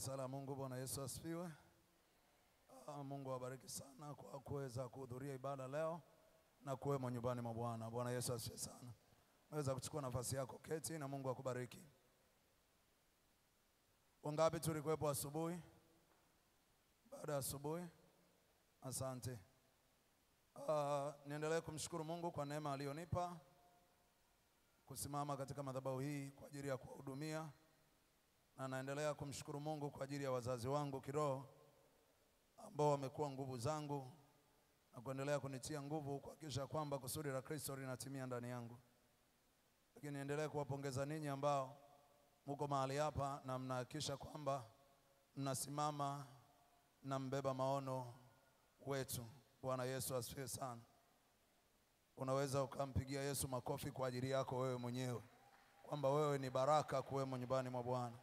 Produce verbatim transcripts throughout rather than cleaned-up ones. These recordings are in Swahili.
Kanisa la Mungu, Bwana Yesu asifiwe. Mungu awabariki sana kwa kuweza kuhudhuria ibada leo na kuwemo nyumbani mwa Bwana. Bwana Yesu asifiwe sana. Unaweza kuchukua nafasi yako, keti, na Mungu akubariki. Wangapi tulikuwepo asubuhi? Baada ya asubuhi? Asante. Uh, niendelee kumshukuru Mungu kwa neema aliyonipa kusimama katika madhabahu hii kwa ajili ya kuhudumia. Na naendelea kumshukuru Mungu kwa ajili ya wazazi wangu kiroho ambao wamekuwa nguvu zangu na kuendelea kunitia nguvu kuhakikisha kwamba kusudi la Kristo linatimia ndani yangu. Lakini niendelee kuwapongeza ninyi ambao mko mahali hapa na mnahakisha kwamba mnasimama na mbeba maono wetu. Bwana Yesu asifiwe sana. Unaweza ukampigia Yesu makofi kwa ajili yako wewe mwenyewe, kwamba wewe ni baraka kuwemo nyumbani mwa Bwana.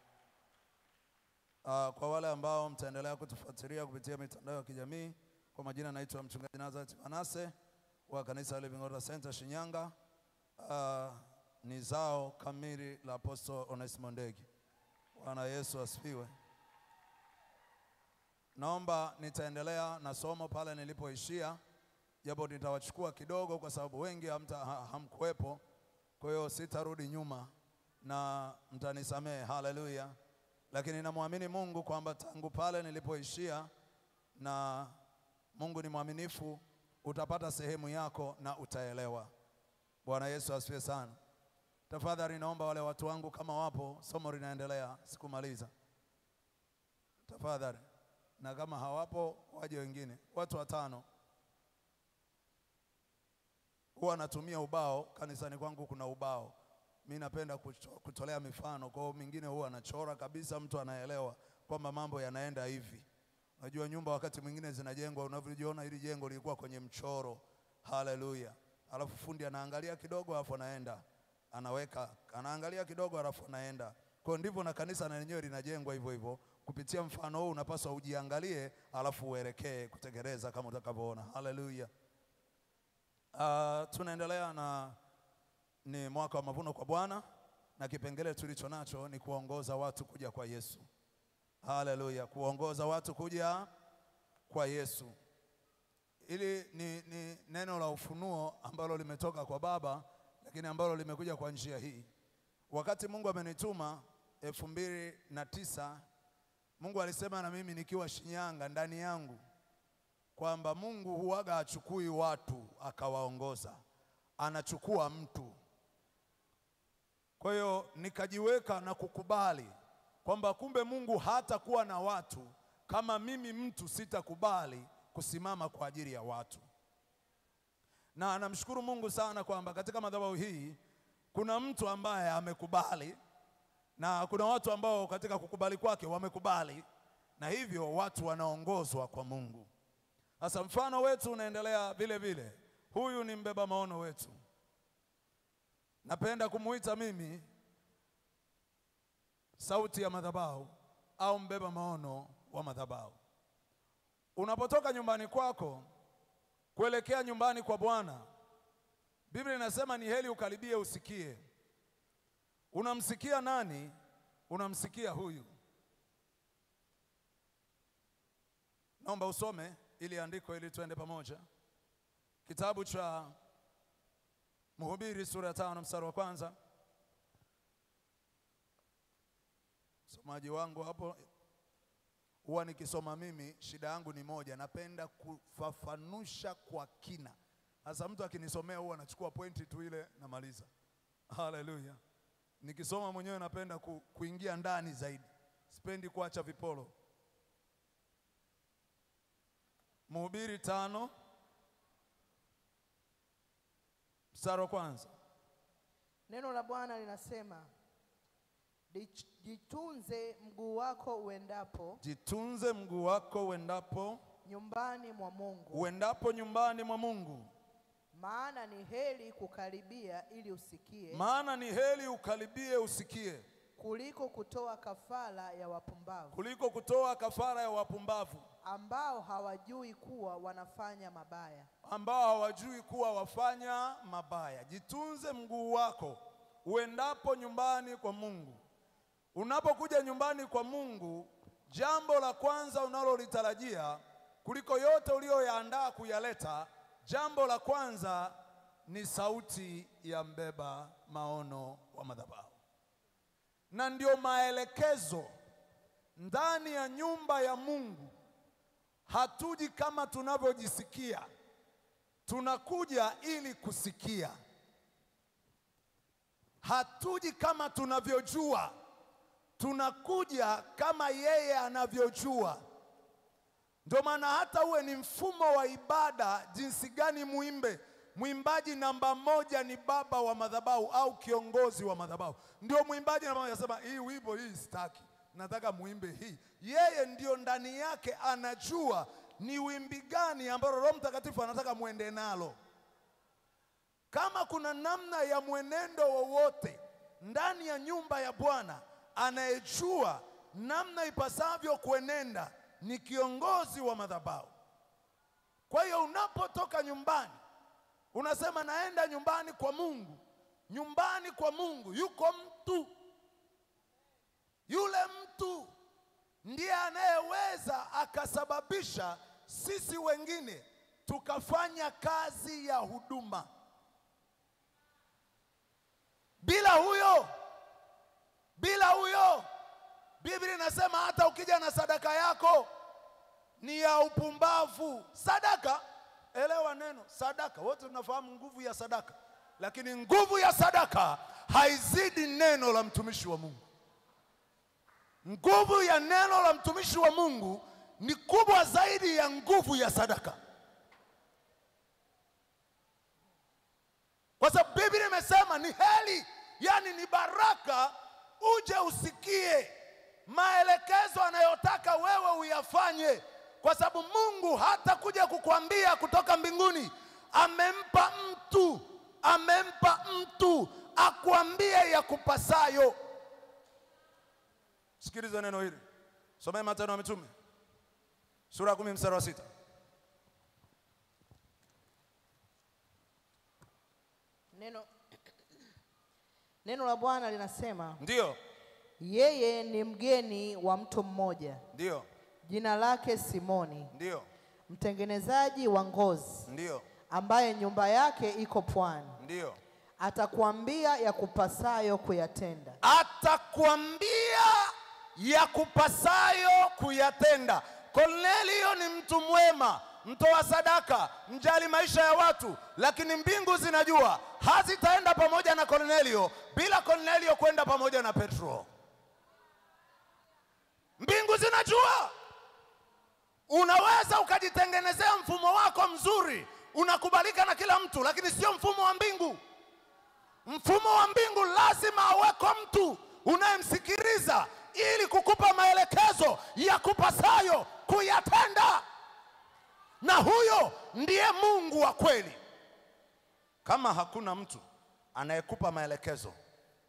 Uh, kwa wale ambao mtaendelea kutufuatilia kupitia mitandao ya kijamii, kwa majina naitwa Mchungaji Nazareth Manase wa kanisa Living Water Center Shinyanga. Uh, ni zao kamili la Apostle Onesmo Ndegi. Bwana Yesu asifiwe. Naomba nitaendelea na somo pale nilipoishia, japo nitawachukua kidogo kwa sababu wengi hamta hamkuepo. Kwa hiyo sitarudi nyuma na mtanisamee. Haleluya. Lakini namuamini Mungu kwamba tangu pale nilipoishia, na Mungu ni mwaminifu, utapata sehemu yako na utaelewa. Bwana Yesu asifiwe sana. Tafadhali naomba wale watu wangu kama wapo, somo linaendelea, sikumaliza. Tafadhali. Na kama hawapo waje wengine. Watu watano. Huwa natumia ubao, kanisani kwangu kuna ubao. Mimi napenda kutolea mifano, kwa hiyo mwingine huwa anachora kabisa, mtu anaelewa kwamba mambo yanaenda hivi. Unajua nyumba wakati mwingine zinajengwa, unavyojiona hili jengo lilikuwa kwenye mchoro. Haleluya. Alafu fundi anaangalia kidogo alafu anaenda. Anaweka, anaangalia kidogo alafu anaenda. Kwa ndivyo na kanisa na lenyewe linajengwa hivyo hivyo. Kupitia mfano huu unapaswa ujiangalie alafu uelekee kutekeleza kama utakavyoona. Haleluya. Uh, tunaendelea na ni mwaka wa mavuno kwa Bwana, na kipengele tulicho nacho ni kuongoza watu kuja kwa Yesu. Haleluya. Kuongoza watu kuja kwa Yesu. Ili ni, ni neno la ufunuo ambalo limetoka kwa Baba, lakini ambalo limekuja kwa njia hii. Wakati Mungu amenituma elfu mbili na tisa, Mungu alisema na mimi nikiwa Shinyanga ndani yangu kwamba Mungu huaga achukui watu akawaongoza, anachukua mtu. Kwa hiyo nikajiweka na kukubali kwamba kumbe Mungu hata kuwa na watu kama mimi mtu sitakubali kusimama kwa ajili ya watu. Na namshukuru Mungu sana kwamba katika madhabahu hii kuna mtu ambaye amekubali, na kuna watu ambao katika kukubali kwake wamekubali, na hivyo watu wanaongozwa kwa Mungu. Sasa mfano wetu unaendelea vile vile. Huyu ni mbeba maono wetu. Napenda kumuita mimi sauti ya madhabahu au mbeba maono wa madhabahu. Unapotoka nyumbani kwako kuelekea nyumbani kwa Bwana, Biblia inasema ni heli ukaribie usikie. Unamsikia nani? Unamsikia huyu. Naomba usome ili andiko ili tuende pamoja. Kitabu cha Mhubiri sura tano mstari wa kwanza. Somaji wangu hapo huwa nikisoma mimi, shida yangu ni moja, napenda kufafanusha kwa kina. Hasa mtu akinisomea huwa anachukua pointi tu ile na maliza. Haleluya. Nikisoma mwenyewe napenda ku, kuingia ndani zaidi. Sipendi kuacha vipolo. Mhubiri tano mstari wa kwanza. Neno la Bwana linasema, jitunze mguu wako uendapo. Jitunze mguu wako uendapo nyumbani mwa Mungu. Uendapo nyumbani mwa Mungu. Maana ni heri kukaribia ili usikie. Maana ni heri ukaribie usikie. Kuliko kutoa kafara ya wapumbavu. Kuliko kutoa kafara ya wapumbavu. Ambao hawajui kuwa wanafanya mabaya. Ambao hawajui kuwa wafanya mabaya. Jitunze mguu wako uendapo nyumbani kwa Mungu. Unapokuja nyumbani kwa Mungu, Jambo la kwanza unalolitarajia kuliko yote uliyoyaandaa kuyaleta, jambo la kwanza ni sauti ya mbeba maono wa madhabahu. Na ndio maelekezo ndani ya nyumba ya Mungu. Hatuji kama tunavyojisikia. Tunakuja ili kusikia. Hatuji kama tunavyojua. Tunakuja kama yeye anavyojua. Ndio maana hata uwe ni mfumo wa ibada jinsi gani muimbe, mwimbaji namba moja ni baba wa madhabahu au kiongozi wa madhabahu. Ndio mwimbaji namba moja anasema hii wimbo hii sitaki, nataka muimbe hii. Yeye ndio ndani yake anajua ni wimbi gani ambalo Roho Mtakatifu anataka muende nalo. Kama kuna namna ya mwenendo wowote ndani ya nyumba ya Bwana, anayejua namna ipasavyo kuenenda ni kiongozi wa madhabahu. Kwa hiyo unapotoka nyumbani, unasema naenda nyumbani kwa Mungu. Nyumbani kwa Mungu yuko mtu. Yule mtu ndiye anayeweza akasababisha sisi wengine tukafanya kazi ya huduma. Bila huyo, bila huyo, Biblia inasema hata ukija na sadaka yako ni ya upumbavu. Sadaka, elewa neno, sadaka. Wote tunafahamu nguvu ya sadaka. Lakini nguvu ya sadaka haizidi neno la mtumishi wa Mungu. Nguvu ya neno la mtumishi wa Mungu ni kubwa zaidi ya nguvu ya sadaka. Kwa sababu Biblia imesema ni heli, yani ni baraka uje usikie maelekezo anayotaka wewe uyafanye. Kwa sababu Mungu hata kuja kukuambia kutoka mbinguni, amempa mtu, amempa mtu akuambie ya kupasayo. Sikiliza neno hili. Someni Matendo ya Mitume sura kumi mstari wa sita. Neno Neno la Bwana linasema, ndio, yeye ni mgeni wa mtu mmoja, ndio, jina lake Simoni, ndio, mtengenezaji wa ngozi, ndio, ambaye nyumba yake iko pwani, ndio, atakuambia ya kupasayo kuyatenda. Atakuambia ya kupasayo kuyatenda. Cornelio ni mtu mwema, mtoa sadaka, mjali maisha ya watu, lakini mbingu zinajua hazitaenda pamoja na Cornelio bila Cornelio kwenda pamoja na Petro. Mbingu zinajua. Unaweza ukajitengenezea mfumo wako mzuri, unakubalika na kila mtu, lakini sio mfumo wa mbingu. Mfumo wa mbingu lazima aweko mtu unayemsikiliza ili kukupa maelekezo ya kupasayo kuyatenda. Na huyo ndiye Mungu wa kweli. Kama hakuna mtu anayekupa maelekezo,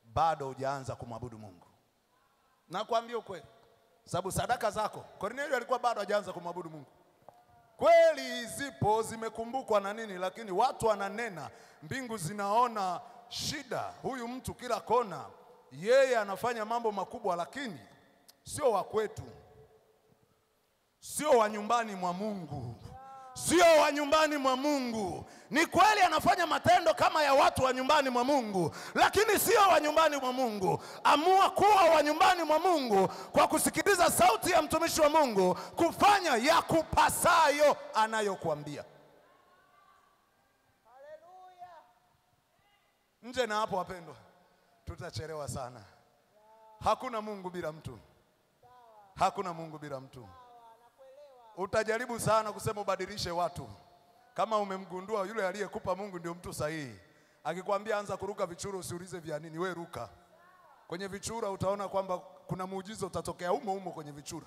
bado hujaanza kumwabudu Mungu. Na kuambia ukweli, sababu sadaka zako, Cornelio alikuwa bado hajaanza kumwabudu Mungu. Kweli zipo, zimekumbukwa na nini, lakini watu wananena, mbingu zinaona shida, huyu mtu kila kona, yeye anafanya mambo makubwa, lakini sio wa kwetu. Sio wa nyumbani mwa Mungu. Sio wa nyumbani mwa Mungu. Ni kweli anafanya matendo kama ya watu wa nyumbani mwa Mungu, lakini sio wa nyumbani mwa Mungu. Amua kuwa wa nyumbani mwa Mungu kwa kusikiliza sauti ya mtumishi wa Mungu, kufanya ya kupasayo anayokuambia. Haleluya. Nje na hapo wapendwa, tutachelewa sana. Hakuna Mungu bila mtu. Hakuna Mungu bila mtu. Utajaribu sana kusema ubadilishe watu. Kama umemgundua yule aliyekupa Mungu ndio mtu sahihi, akikwambia anza kuruka vichura usiulize vya nini, wewe ruka. Kwenye vichura utaona kwamba kuna muujiza utatokea umo umo kwenye vichura.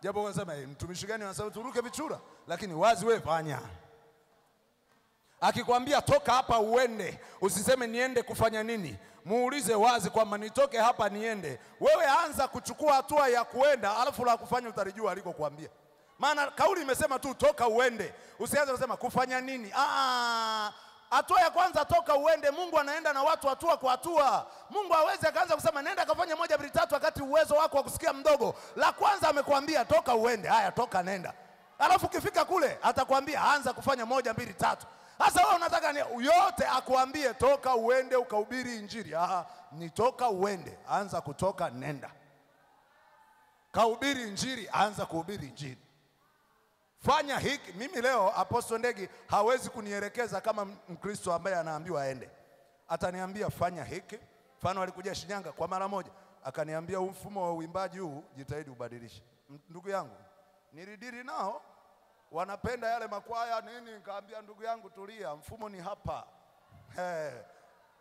Japo wanasema hey, mtumishi gani anasema turuke vichura, lakini wazi wewe fanya. Akikwambia toka hapa uende, usiseme niende kufanya nini. Muulize wazi kwamba nitoke hapa niende. Wewe anza kuchukua hatua ya kuenda, alafu la kufanya utarijua alikokuambia. Maana kauli imesema tu toka uende. Usianze kusema kufanya nini? Ah, hatua ya kwanza toka uende, Mungu anaenda na watu hatua kwa hatua. Mungu hawezi akaanza kusema nenda kafanya moja mbili tatu wakati uwezo wako wa kusikia mdogo. La kwanza amekwambia toka uende, haya toka nenda. Alafu ukifika kule atakwambia anza kufanya moja mbili tatu. Sasa wewe unataka ni yote akuambie toka uende ukahubiri injili. Aha, ni toka uende, anza kutoka nenda. Kahubiri injili, anza kuhubiri injili. Fanya hiki. Mimi leo Apostle Ndegi hawezi kunielekeza kama Mkristo ambaye anaambiwa aende. Ataniambia fanya hiki. Mfano alikuja Shinyanga kwa mara moja, akaniambia mfumo wa uimbaji huu jitahidi ubadilishe. Ndugu yangu, nilidiri nao, wanapenda yale makwaya nini, nikaambia ndugu yangu tulia, mfumo ni hapa. Hey.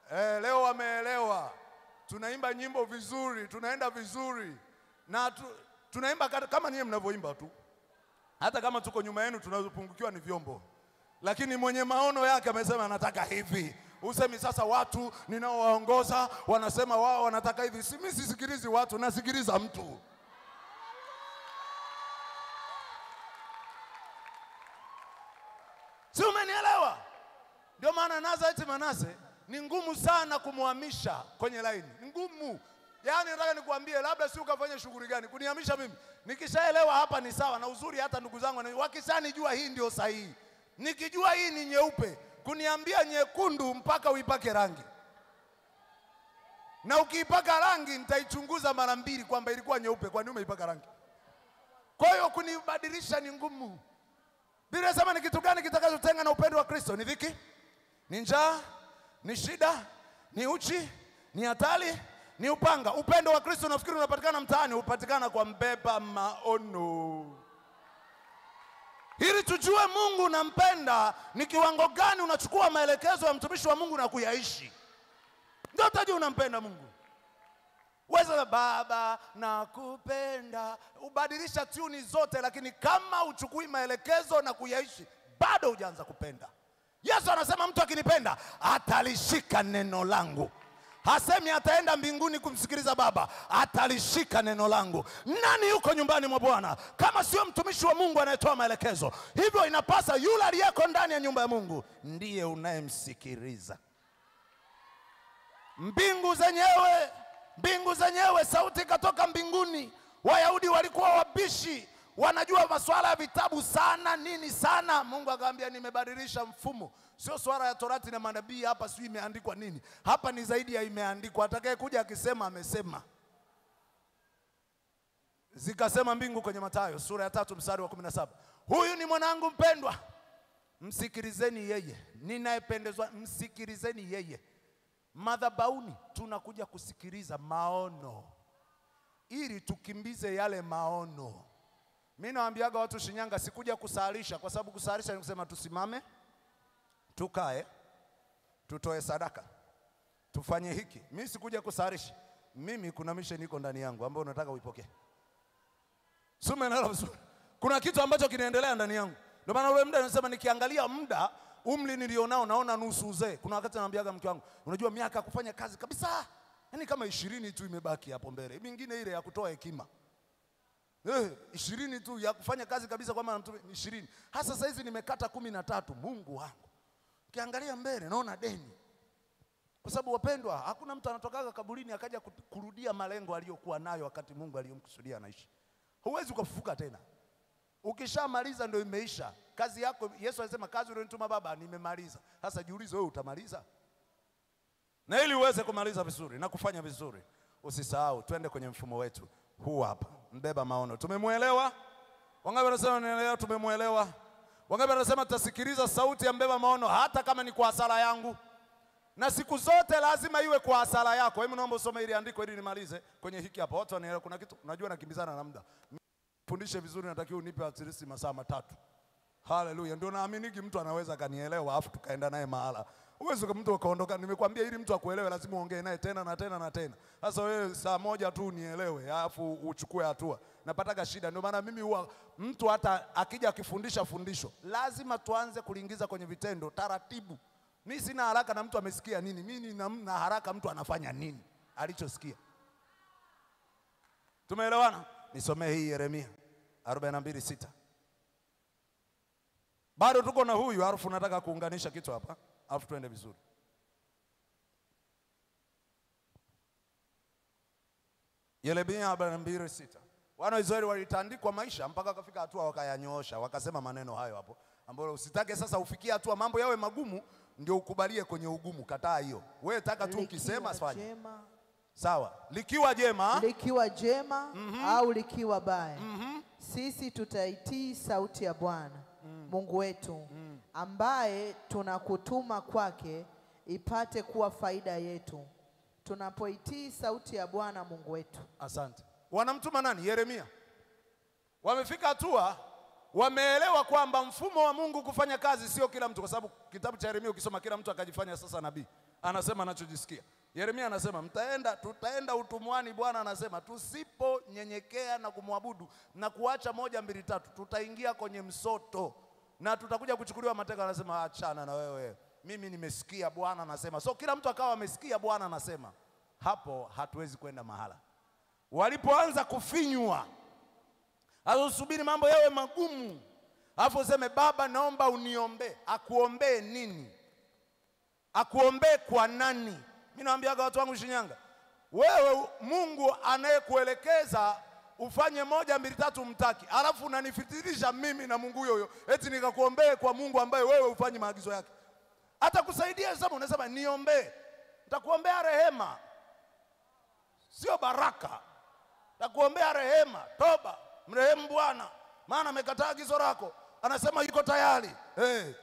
Hey, leo wameelewa. Tunaimba nyimbo vizuri, tunaenda vizuri. Na tu, tunaimba kama nyinyi mnavyoimba tu. Hata kama tuko nyuma yenu tunazopungukiwa ni vyombo. Lakini mwenye maono yake amesema anataka hivi. Usemi sasa watu ninaowaongoza wanasema wao wanataka hivi. Mimi sisikilizi watu, nasikiliza mtu. Si umenielewa? Ndio maana naza eti Manase ni ngumu sana kumhamisha kwenye line. Ni ngumu. Yaani nataka nikuambie labda si ukafanya shughuli gani kunihamisha mimi. Nikishaelewa hapa ni sawa, na uzuri hata ndugu zangu wakisanijua hii ndio sahihi. Nikijua hii ni nyeupe, kuniambia nyekundu mpaka uipake rangi. Na ukiipaka rangi nitaichunguza mara mbili kwamba ilikuwa nyeupe kwa nini umeipaka rangi. Kwa hiyo kunibadilisha ni ngumu. Biblia inasema ni kitu gani kitakachotenga na upendo wa Kristo? Ni dhiki, ni njaa, ni shida, ni uchi, ni hatari, ni upanga. Upendo wa Kristo nafikiri unapatikana mtaani, upatikana kwa mbeba maono. Ili tujue Mungu unampenda ni kiwango gani unachukua maelekezo ya mtumishi wa Mungu na kuyaishi. Ndio utajua unampenda Mungu. Weza baba nakupenda, ubadilisha tuni zote, lakini kama uchukui maelekezo na kuyaishi bado hujaanza kupenda. Yesu anasema mtu akinipenda atalishika neno langu. Hasemi ataenda mbinguni kumsikiliza baba, atalishika neno langu. Nani yuko nyumbani mwa Bwana kama sio mtumishi wa Mungu anayetoa maelekezo? Hivyo inapasa yule aliyeko ndani ya nyumba ya Mungu ndiye unayemsikiliza. Mbingu zenyewe, mbingu zenyewe sauti ikatoka mbinguni. Wayahudi walikuwa wabishi, wanajua masuala ya vitabu sana nini sana. Mungu akamwambia nimebadilisha mfumo. Sio swala ya Torati na manabii hapa, sio imeandikwa nini. Hapa ni zaidi ya imeandikwa. Atakaye kuja akisema amesema. Zikasema mbingu kwenye Mathayo sura ya tatu mstari wa kumi na saba. Huyu ni mwanangu mpendwa, msikilizeni yeye. Ninayependezwa msikilizeni yeye. Madhabauni tunakuja kusikiliza maono ili tukimbize yale maono. Mimi naambiaga watu Shinyanga sikuja kusalisha, kwa sababu kusalisha ni kusema tusimame, tukae, tutoe sadaka, tufanye hiki. Mimi sikuja kusalisha. Mimi kuna mission iko ndani yangu ambayo nataka uipokee. Sume na love. Kuna kitu ambacho kinaendelea ndani yangu. Ndio maana ule muda anasema nikiangalia muda, umri nilionao naona nusu uzee. Kuna wakati naambiaga mke wangu, unajua miaka kufanya kazi kabisa. Yaani kama ishirini tu imebaki hapo mbele. Mingine ile ya kutoa hekima. Eh, ishirini tu ya kufanya kazi kabisa kwa maana mtume ishirini. Hasa sasa hizi nimekata kumi na tatu. Mungu wangu. Ukiangalia mbele naona deni. Kwa sababu wapendwa, hakuna mtu anatokaga kaburini akaja kurudia malengo aliyokuwa nayo wakati Mungu aliyomkusudia anaishi. Huwezi kufufuka tena. Ukishamaliza ndio imeisha. Kazi yako, Yesu alisema kazi uliyonituma baba nimemaliza. Sasa jiulize wewe utamaliza? Na ili uweze kumaliza vizuri na kufanya vizuri, usisahau twende kwenye mfumo wetu huu hapa. Mbeba maono. Tumemuelewa? Wangapi wanasema nielewa tumemuelewa? Wangapi wanasema tutasikiliza sauti ya mbeba maono hata kama ni kwa hasara yangu? Na siku zote lazima iwe kwa hasara yako. Hebu naomba usome ili andiko ili nimalize kwenye hiki hapa. Watu wanaelewa kuna kitu. Unajua nakimbizana na muda. Fundishe vizuri natakiwa unipe atirisi masaa matatu. Hallelujah. Ndio naaminiki mtu anaweza kanielewa afu tukaenda naye mahala. Uwezo kama mtu akaondoka, nimekuambia ili mtu akuelewe lazima uongee naye tena na tena na tena. Sasa wewe saa moja tu nielewe alafu uchukue hatua. Napataga shida. Ndio maana mimi huwa mtu hata akija akifundisha fundisho lazima tuanze kuliingiza kwenye vitendo taratibu. Mimi sina haraka na mtu amesikia nini. Mimi nina haraka mtu anafanya nini alichosikia. Tumeelewana? Nisomee hii Yeremia arobaini na mbili sita. Bado tuko na huyu, alafu nataka kuunganisha kitu hapa. Afu tuende vizuri. Yeremia habari mbili sita. Wana Israeli walitandikwa maisha mpaka kafika hatua wakayanyoosha, wakasema maneno hayo hapo. Ambao usitake sasa ufikie hatua mambo yawe magumu ndio ukubalie kwenye ugumu, kataa hiyo. Wewe taka tu ukisema fanya. Sawa. Likiwa jema, likiwa jema mm -hmm. au likiwa baya. Mm -hmm. Sisi tutaitii sauti ya Bwana mm. Mungu wetu mm. ambaye tunakutuma kwake ipate kuwa faida yetu. Tunapoitii sauti ya Bwana Mungu wetu. Asante. Wanamtuma nani? Yeremia. Wamefika hatua wameelewa kwamba mfumo wa Mungu kufanya kazi sio kila mtu, kwa sababu kitabu cha Yeremia ukisoma kila mtu akajifanya sasa nabii. Anasema anachojisikia. Yeremia anasema mtaenda tutaenda utumwani, Bwana anasema tusiponyenyekea na kumwabudu na kuacha moja mbili tatu tutaingia kwenye msoto na tutakuja kuchukuliwa mateka. Anasema achana na wewe. Mimi nimesikia Bwana anasema. So kila mtu akawa amesikia Bwana anasema. Hapo hatuwezi kwenda mahala. Walipoanza kufinywa, alusubiri mambo yawe magumu. Hapo useme Baba naomba uniombe. Akuombe nini? Akuombe kwa nani? Mimi naambiaga watu wangu Shinyanga, wewe Mungu anayekuelekeza ufanye moja mbili tatu mtaki, alafu unanifitirisha mimi na Mungu huyo eti nikakuombee kwa Mungu ambaye wewe ufanye maagizo yake. Hata kusaidia sasa unasema niombe. Nitakuombea rehema, sio baraka. Nitakuombea rehema, toba, mrehemu Bwana, maana amekataa agizo lako. Anasema yuko tayari. Eh.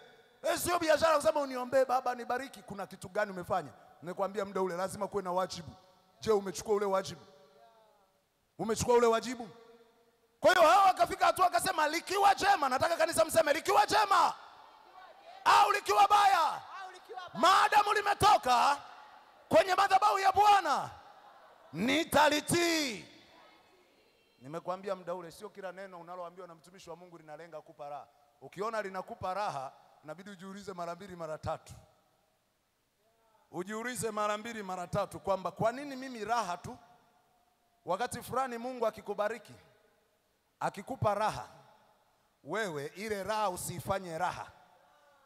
Hey. Sio biashara kusema uniombee Baba nibariki. Kuna kitu gani umefanya? Nimekwambia muda ule lazima kuwe na wajibu. Je, umechukua ule wajibu? Umechukua ule wajibu? Kwa hiyo hawa wakafika hatua akasema likiwa jema, nataka kanisa mseme likiwa jema au likiwa baya. Maadamu limetoka kwenye madhabahu ya Bwana, nitalitii. Nimekwambia muda ule sio kila neno unaloambiwa na mtumishi wa Mungu linalenga kukupa raha. Ukiona linakupa raha, inabidi ujiulize mara mbili mara tatu. Ujiulize mara mbili mara tatu kwamba kwa nini mimi raha tu? Wakati fulani Mungu akikubariki, akikupa raha, wewe ile raha usifanye raha.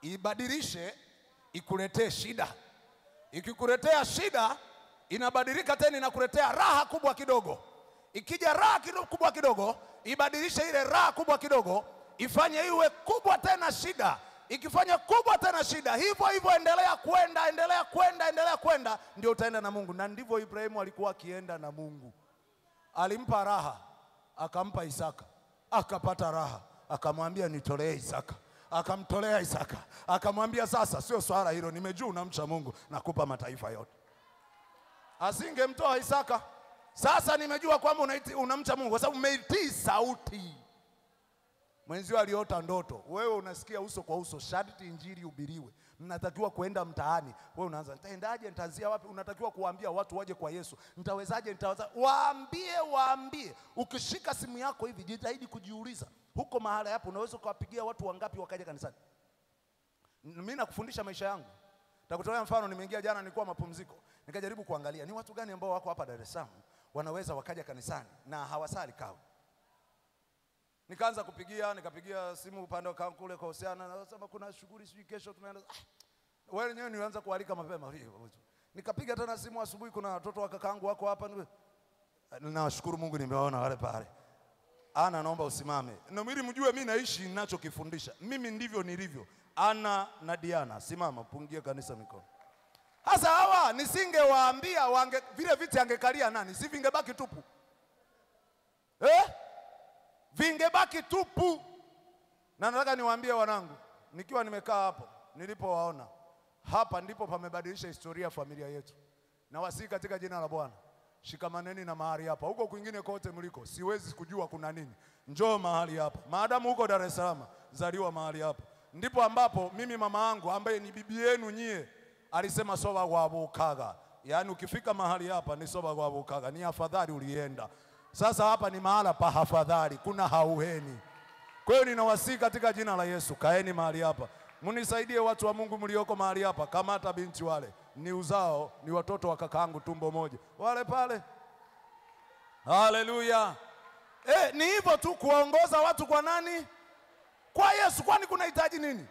Ibadilishe ikuletee shida. Ikikuletea shida inabadilika tena inakuletea raha kubwa kidogo. Ikija raha kubwa kidogo, ibadilishe ile raha kubwa kidogo, ifanye iwe kubwa tena shida. Ikifanya kubwa tena shida, hivyo hivyo endelea kwenda, endelea kwenda, endelea kwenda, ndio utaenda na Mungu. Na ndivyo Ibrahimu alikuwa akienda na Mungu. Alimpa raha, akampa Isaka, akapata raha, akamwambia nitolee Isaka. Akamtolea Isaka, akamwambia sasa sio swala hilo, nimejua unamcha Mungu, nakupa mataifa yote. Asingemtoa Isaka. Sasa nimejua kwamba unamcha Mungu kwa sababu umeitii sauti. Mwenzio aliota ndoto, wewe unasikia uso kwa uso, sharti injili ubiriwe. Mnatakiwa kuenda mtaani, wewe unaanza nitaendaje, nitaanzia wapi? Unatakiwa kuambia watu waje kwa Yesu. Nitawezaje, nitaweza? Waambie, waambie. Ukishika simu yako hivi, jitahidi kujiuliza, huko mahala hapo unaweza kuwapigia watu wangapi wakaje kanisani? Mimi nakufundisha maisha yangu. Nitakutolea mfano, nimeingia jana nilikuwa mapumziko. Nikajaribu kuangalia ni watu gani ambao wako hapa Dar es Salaam wanaweza wakaja kanisani na hawasali kawa. Nikaanza kupigia, nikapigia simu upande wa kule kwa Usiana, nasema kuna shughuli sijui kesho tunaenda. Ah, wewe nyewe nianza kualika mapema. Nikapiga tena simu asubuhi, kuna watoto wa kakaangu wako hapa. Ninashukuru Mungu nimewaona wale pale. Ana naomba usimame. Na mwili mjue mimi naishi ninachokifundisha. Mimi ndivyo nilivyo. Ana na Diana, simama pungie kanisa mikono. Sasa hawa nisingewaambia wange vile viti angekalia nani? Si vingebaki tupu. Eh? Vingebaki tupu. Na nataka niwaambie wanangu, nikiwa nimekaa hapo, nilipowaona, hapa ndipo pamebadilisha historia ya familia yetu. Na wasi katika jina la Bwana, shikamaneni na mahali hapa. Huko kwingine kote mliko siwezi kujua kuna nini. Njoo mahali hapa. Maadamu huko Dar es Salaam, zaliwa mahali hapa. Ndipo ambapo mimi mama yangu ambaye ni bibi yenu nyie alisema soba kwa abukaga. Yaani ukifika mahali hapa ni soba kwa abukaga. Ni afadhali ulienda. Sasa hapa ni mahala pa hafadhali, kuna hauheni. Kwa hiyo ninawasihi katika jina la Yesu, kaeni mahali hapa. Mnisaidie watu wa Mungu mlioko mahali hapa, kamata binti wale. Ni uzao, ni watoto wa kakaangu tumbo moja. Wale pale. Haleluya. Eh, ni hivyo tu kuongoza watu kwa nani? Kwa Yesu. Kwani kuna hitaji nini?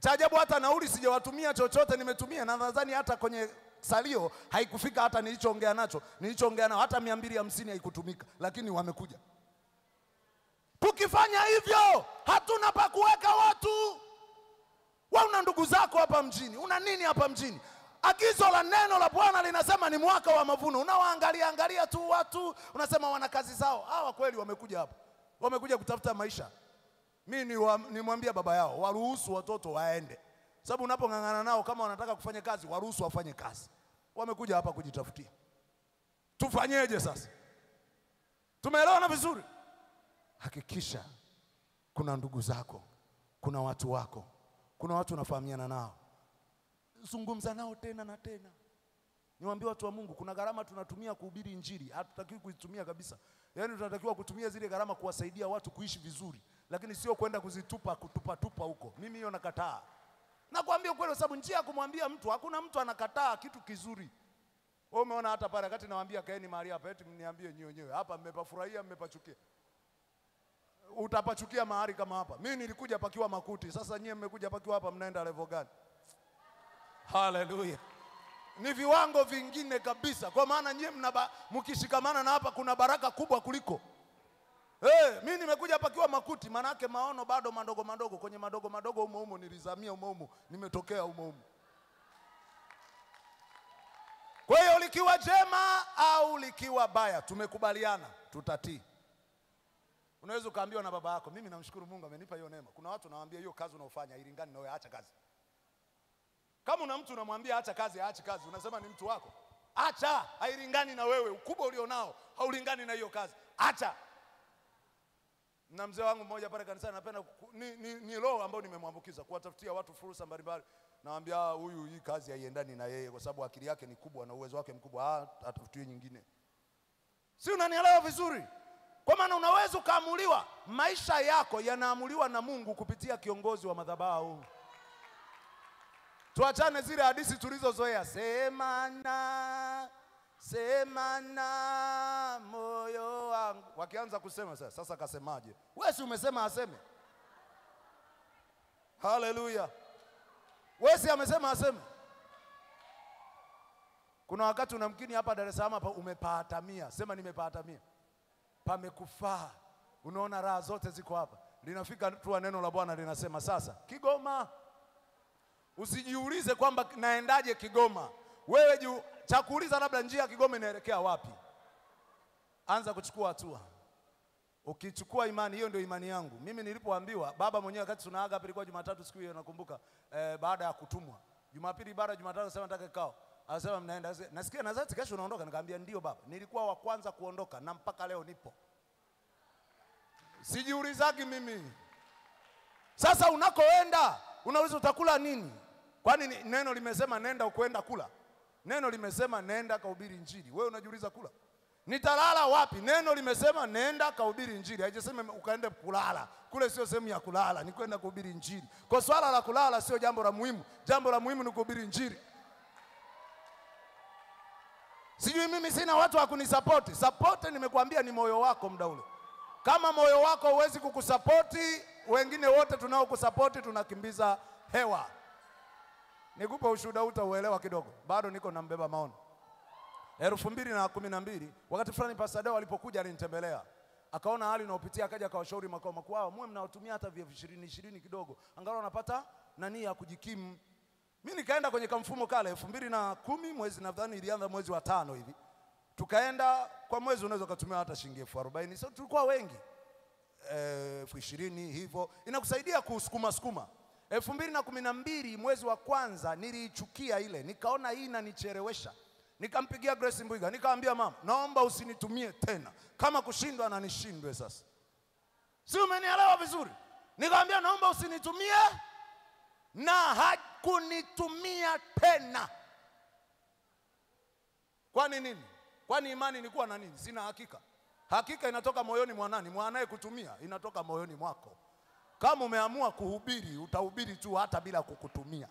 Cha ajabu hata nauli sijawatumia chochote, nimetumia na nadhani hata kwenye salio haikufika hata nilichoongea nacho. Nilichoongea nao hata mia mbili hamsini haikutumika, lakini wamekuja. Tukifanya hivyo hatuna pa kuweka watu. Wewe una ndugu zako hapa mjini, una nini hapa mjini? Agizo la neno la Bwana linasema ni mwaka wa mavuno. Unawaangalia angalia tu watu, unasema wana kazi zao. Hawa kweli wamekuja hapa. Wamekuja kutafuta maisha. Mimi nimwambia baba yao waruhusu watoto waende. Sababu unapongangana nao kama wanataka kufanya kazi, waruhusu wafanye kazi. Wamekuja hapa kujitafutia. Tufanyeje sasa? Tumeelewana vizuri? Hakikisha kuna ndugu zako, kuna watu wako, kuna watu unafahamiana nao. Zungumza nao tena na tena. Niwaambie watu wa Mungu, kuna gharama tunatumia kuhubiri injili, hatutakiwi kuitumia kabisa. Yaani tunatakiwa kutumia zile gharama kuwasaidia watu kuishi vizuri, lakini sio kwenda kuzitupa kutupa tupa huko. Mimi hiyo nakataa. Nakwambia kweli, sababu njia kumwambia mtu, hakuna mtu anakataa kitu kizuri. Wewe umeona hata pale wakati nawaambia kaeni mahali hapa, eti mniambie nyinyi wenyewe, hapa mmepafurahia mmepachukia. Utapachukia mahali kama hapa. Mimi nilikuja pakiwa makuti. Sasa nyie mmekuja pakiwa hapa, mnaenda level gani? Hallelujah. Ni viwango vingine kabisa. Kwa maana nyie mnaba mkishikamana na hapa kuna baraka kubwa kuliko. Eh, hey, mimi nimekuja pakiwa makuti, maana yake maono bado madogo madogo, kwenye madogo madogo umo umo nilizamia umo umo, nimetokea umo umo. Kwa hiyo likiwa jema au likiwa baya, tumekubaliana tutatii. Unaweza ukaambiwa na baba yako, mimi namshukuru Mungu amenipa hiyo neema. Kuna watu nawaambia hiyo kazi unaofanya hailingani na wewe, acha kazi. Kama una mtu unamwambia acha kazi, acha kazi, unasema ni mtu wako. Acha, hailingani na wewe, ukubwa ulionao haulingani na hiyo kazi. Acha. Na mzee wangu mmoja pale kanisani napenda ni ni, ni roho ambayo nimemwambukiza kuwatafutia watu fursa mbalimbali. Naambia huyu hii kazi haiendani na yeye kwa sababu akili yake ni kubwa na uwezo wake mkubwa, ah atafutie nyingine. Si unanielewa vizuri? Kwa maana unaweza kaamuliwa, maisha yako yanaamuliwa na Mungu kupitia kiongozi wa madhabahu. Tuachane zile hadithi tulizozoea, semana semana moyo wangu. Wakianza kusema sasa, sasa kasemaje? Wewe si umesema aseme? Hallelujah. Wewe si amesema aseme? Kuna wakati unamkini hapa Dar es Salaam hapa umepata mia. Sema nimepata mia. Pamekufaa. Unaona raha zote ziko hapa. Linafika tu neno la Bwana linasema sasa, Kigoma. Usijiulize kwamba naendaje Kigoma. Wewe juu cha kuuliza labda njia ya Kigoma inaelekea wapi. Anza kuchukua hatua. Ukichukua imani, hiyo ndio imani yangu. Mimi nilipoambiwa baba mwenyewe wakati tunaaga hapa ilikuwa Jumatatu, siku hiyo nakumbuka, eh, baada ya kutumwa. Jumapili baada Jumatatu sema nataka kikao. Anasema mnaenda. Nasikia nadhani kesho unaondoka. Nikamwambia ndio baba. Nilikuwa wa kwanza kuondoka na mpaka leo nipo. Sijiulizaki mimi. Sasa unakoenda, unaweza utakula nini? Kwani neno limesema nenda ukoenda kula. Neno limesema nenda kahubiri injili. Wewe unajiuliza kula. Nitalala wapi? Neno limesema nenda kahubiri injili. Haijasema ukaende kulala. Kule sio sehemu ya kulala, ni kwenda kuhubiri injili. Kwa swala la kulala sio jambo la muhimu. Jambo la muhimu ni kuhubiri injili. Sijui mimi sina watu wa kunisupport. Support nimekuambia ni moyo wako muda ule. Kama moyo wako huwezi kukusupport, wengine wote tunao kusupport tunakimbiza hewa. Nikupa ushuhuda utauelewa kidogo. Bado niko na mbeba maono. elfu mbili na kumi na mbili wakati fulani Pastor Deo alipokuja alinitembelea. Akaona hali inayopitia akaja akawashauri makao makuu, "Ah, mwe mnaotumia hata vya ishirini ishirini kidogo. Angalau unapata nani ya kujikimu." Mimi nikaenda kwenye kamfumo kale elfu mbili na kumi mwezi nadhani ilianza mwezi wa tano hivi. Tukaenda kwa mwezi unaweza kutumia hata shilingi elfu arobaini. So tulikuwa wengi. Eh elfu ishirini hivyo inakusaidia kusukuma sukuma. elfu mbili na kumi na mbili mwezi wa kwanza niliichukia ile. Nikaona hii inanichelewesha. Nikampigia Grace Mbwiga, nikamwambia mama, naomba usinitumie tena. Kama kushindwa na nishindwe sasa. Si umenielewa vizuri? Nikamwambia naomba usinitumie. Na hakunitumia tena. Kwani nini? Kwani imani ilikuwa na nini? Sina hakika. Hakika inatoka moyoni mwa nani? Mwanae kutumia inatoka moyoni mwako. Kama umeamua kuhubiri, utahubiri tu hata bila kukutumia.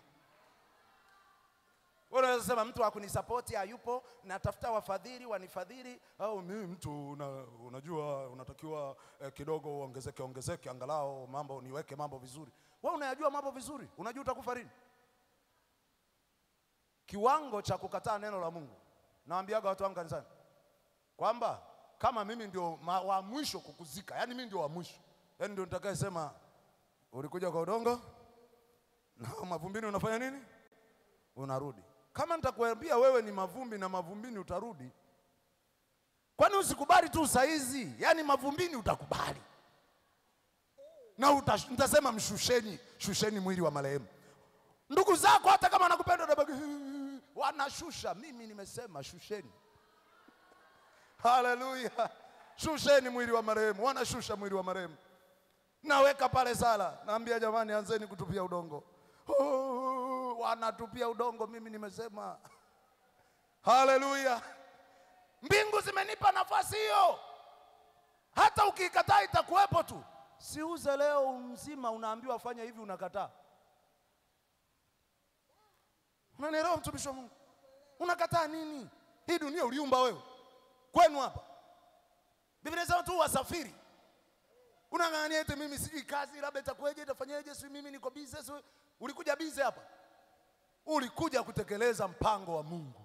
Wewe unasema mtu hakunisupport, hayupo, natafuta wafadhili, wanifadhili, au mimi mtu una, unajua unatakiwa eh, kidogo ongezeke ongezeke angalau mambo niweke mambo vizuri. Wewe unayajua mambo vizuri, unajua utakufa lini. Kiwango cha kukataa neno la Mungu. Naambiaga watu wangu kanisani kwamba kama mimi ndio ma, wa mwisho kukuzika, yani mimi ndio wa mwisho. Yaani ndio nitakayesema ulikuja kwa udongo na mavumbini unafanya nini? Unarudi. Kama nitakwambia wewe ni mavumbi na mavumbini utarudi, kwani usikubali tu saizi? Yani mavumbini utakubali. Na utash, nitasema mshusheni, shusheni mwili wa marehemu. Ndugu zako hata kama anakupenda dabaki wanashusha. Mimi nimesema shusheni. Hallelujah. Shusheni mwili wa marehemu, wanashusha mwili wa marehemu. Naweka pale sala, naambia jamani anzeni kutupia udongo. Oh, wanatupia udongo, mimi nimesema. Hallelujah. Mbingu zimenipa nafasi hiyo. Hata ukikataa itakuwepo tu. Siuze leo mzima unaambiwa fanya hivi unakataa. Unanielewa mtumishi wa Mungu? Unakataa nini? Hii dunia uliumba wewe. Kwenu hapa. Biblia inasema tu wasafiri. Unang'ang'ania eti mimi sijui kazi labda itakueje itafanyaje sio mimi niko busy. Ulikuja busy hapa. Ulikuja kutekeleza mpango wa Mungu.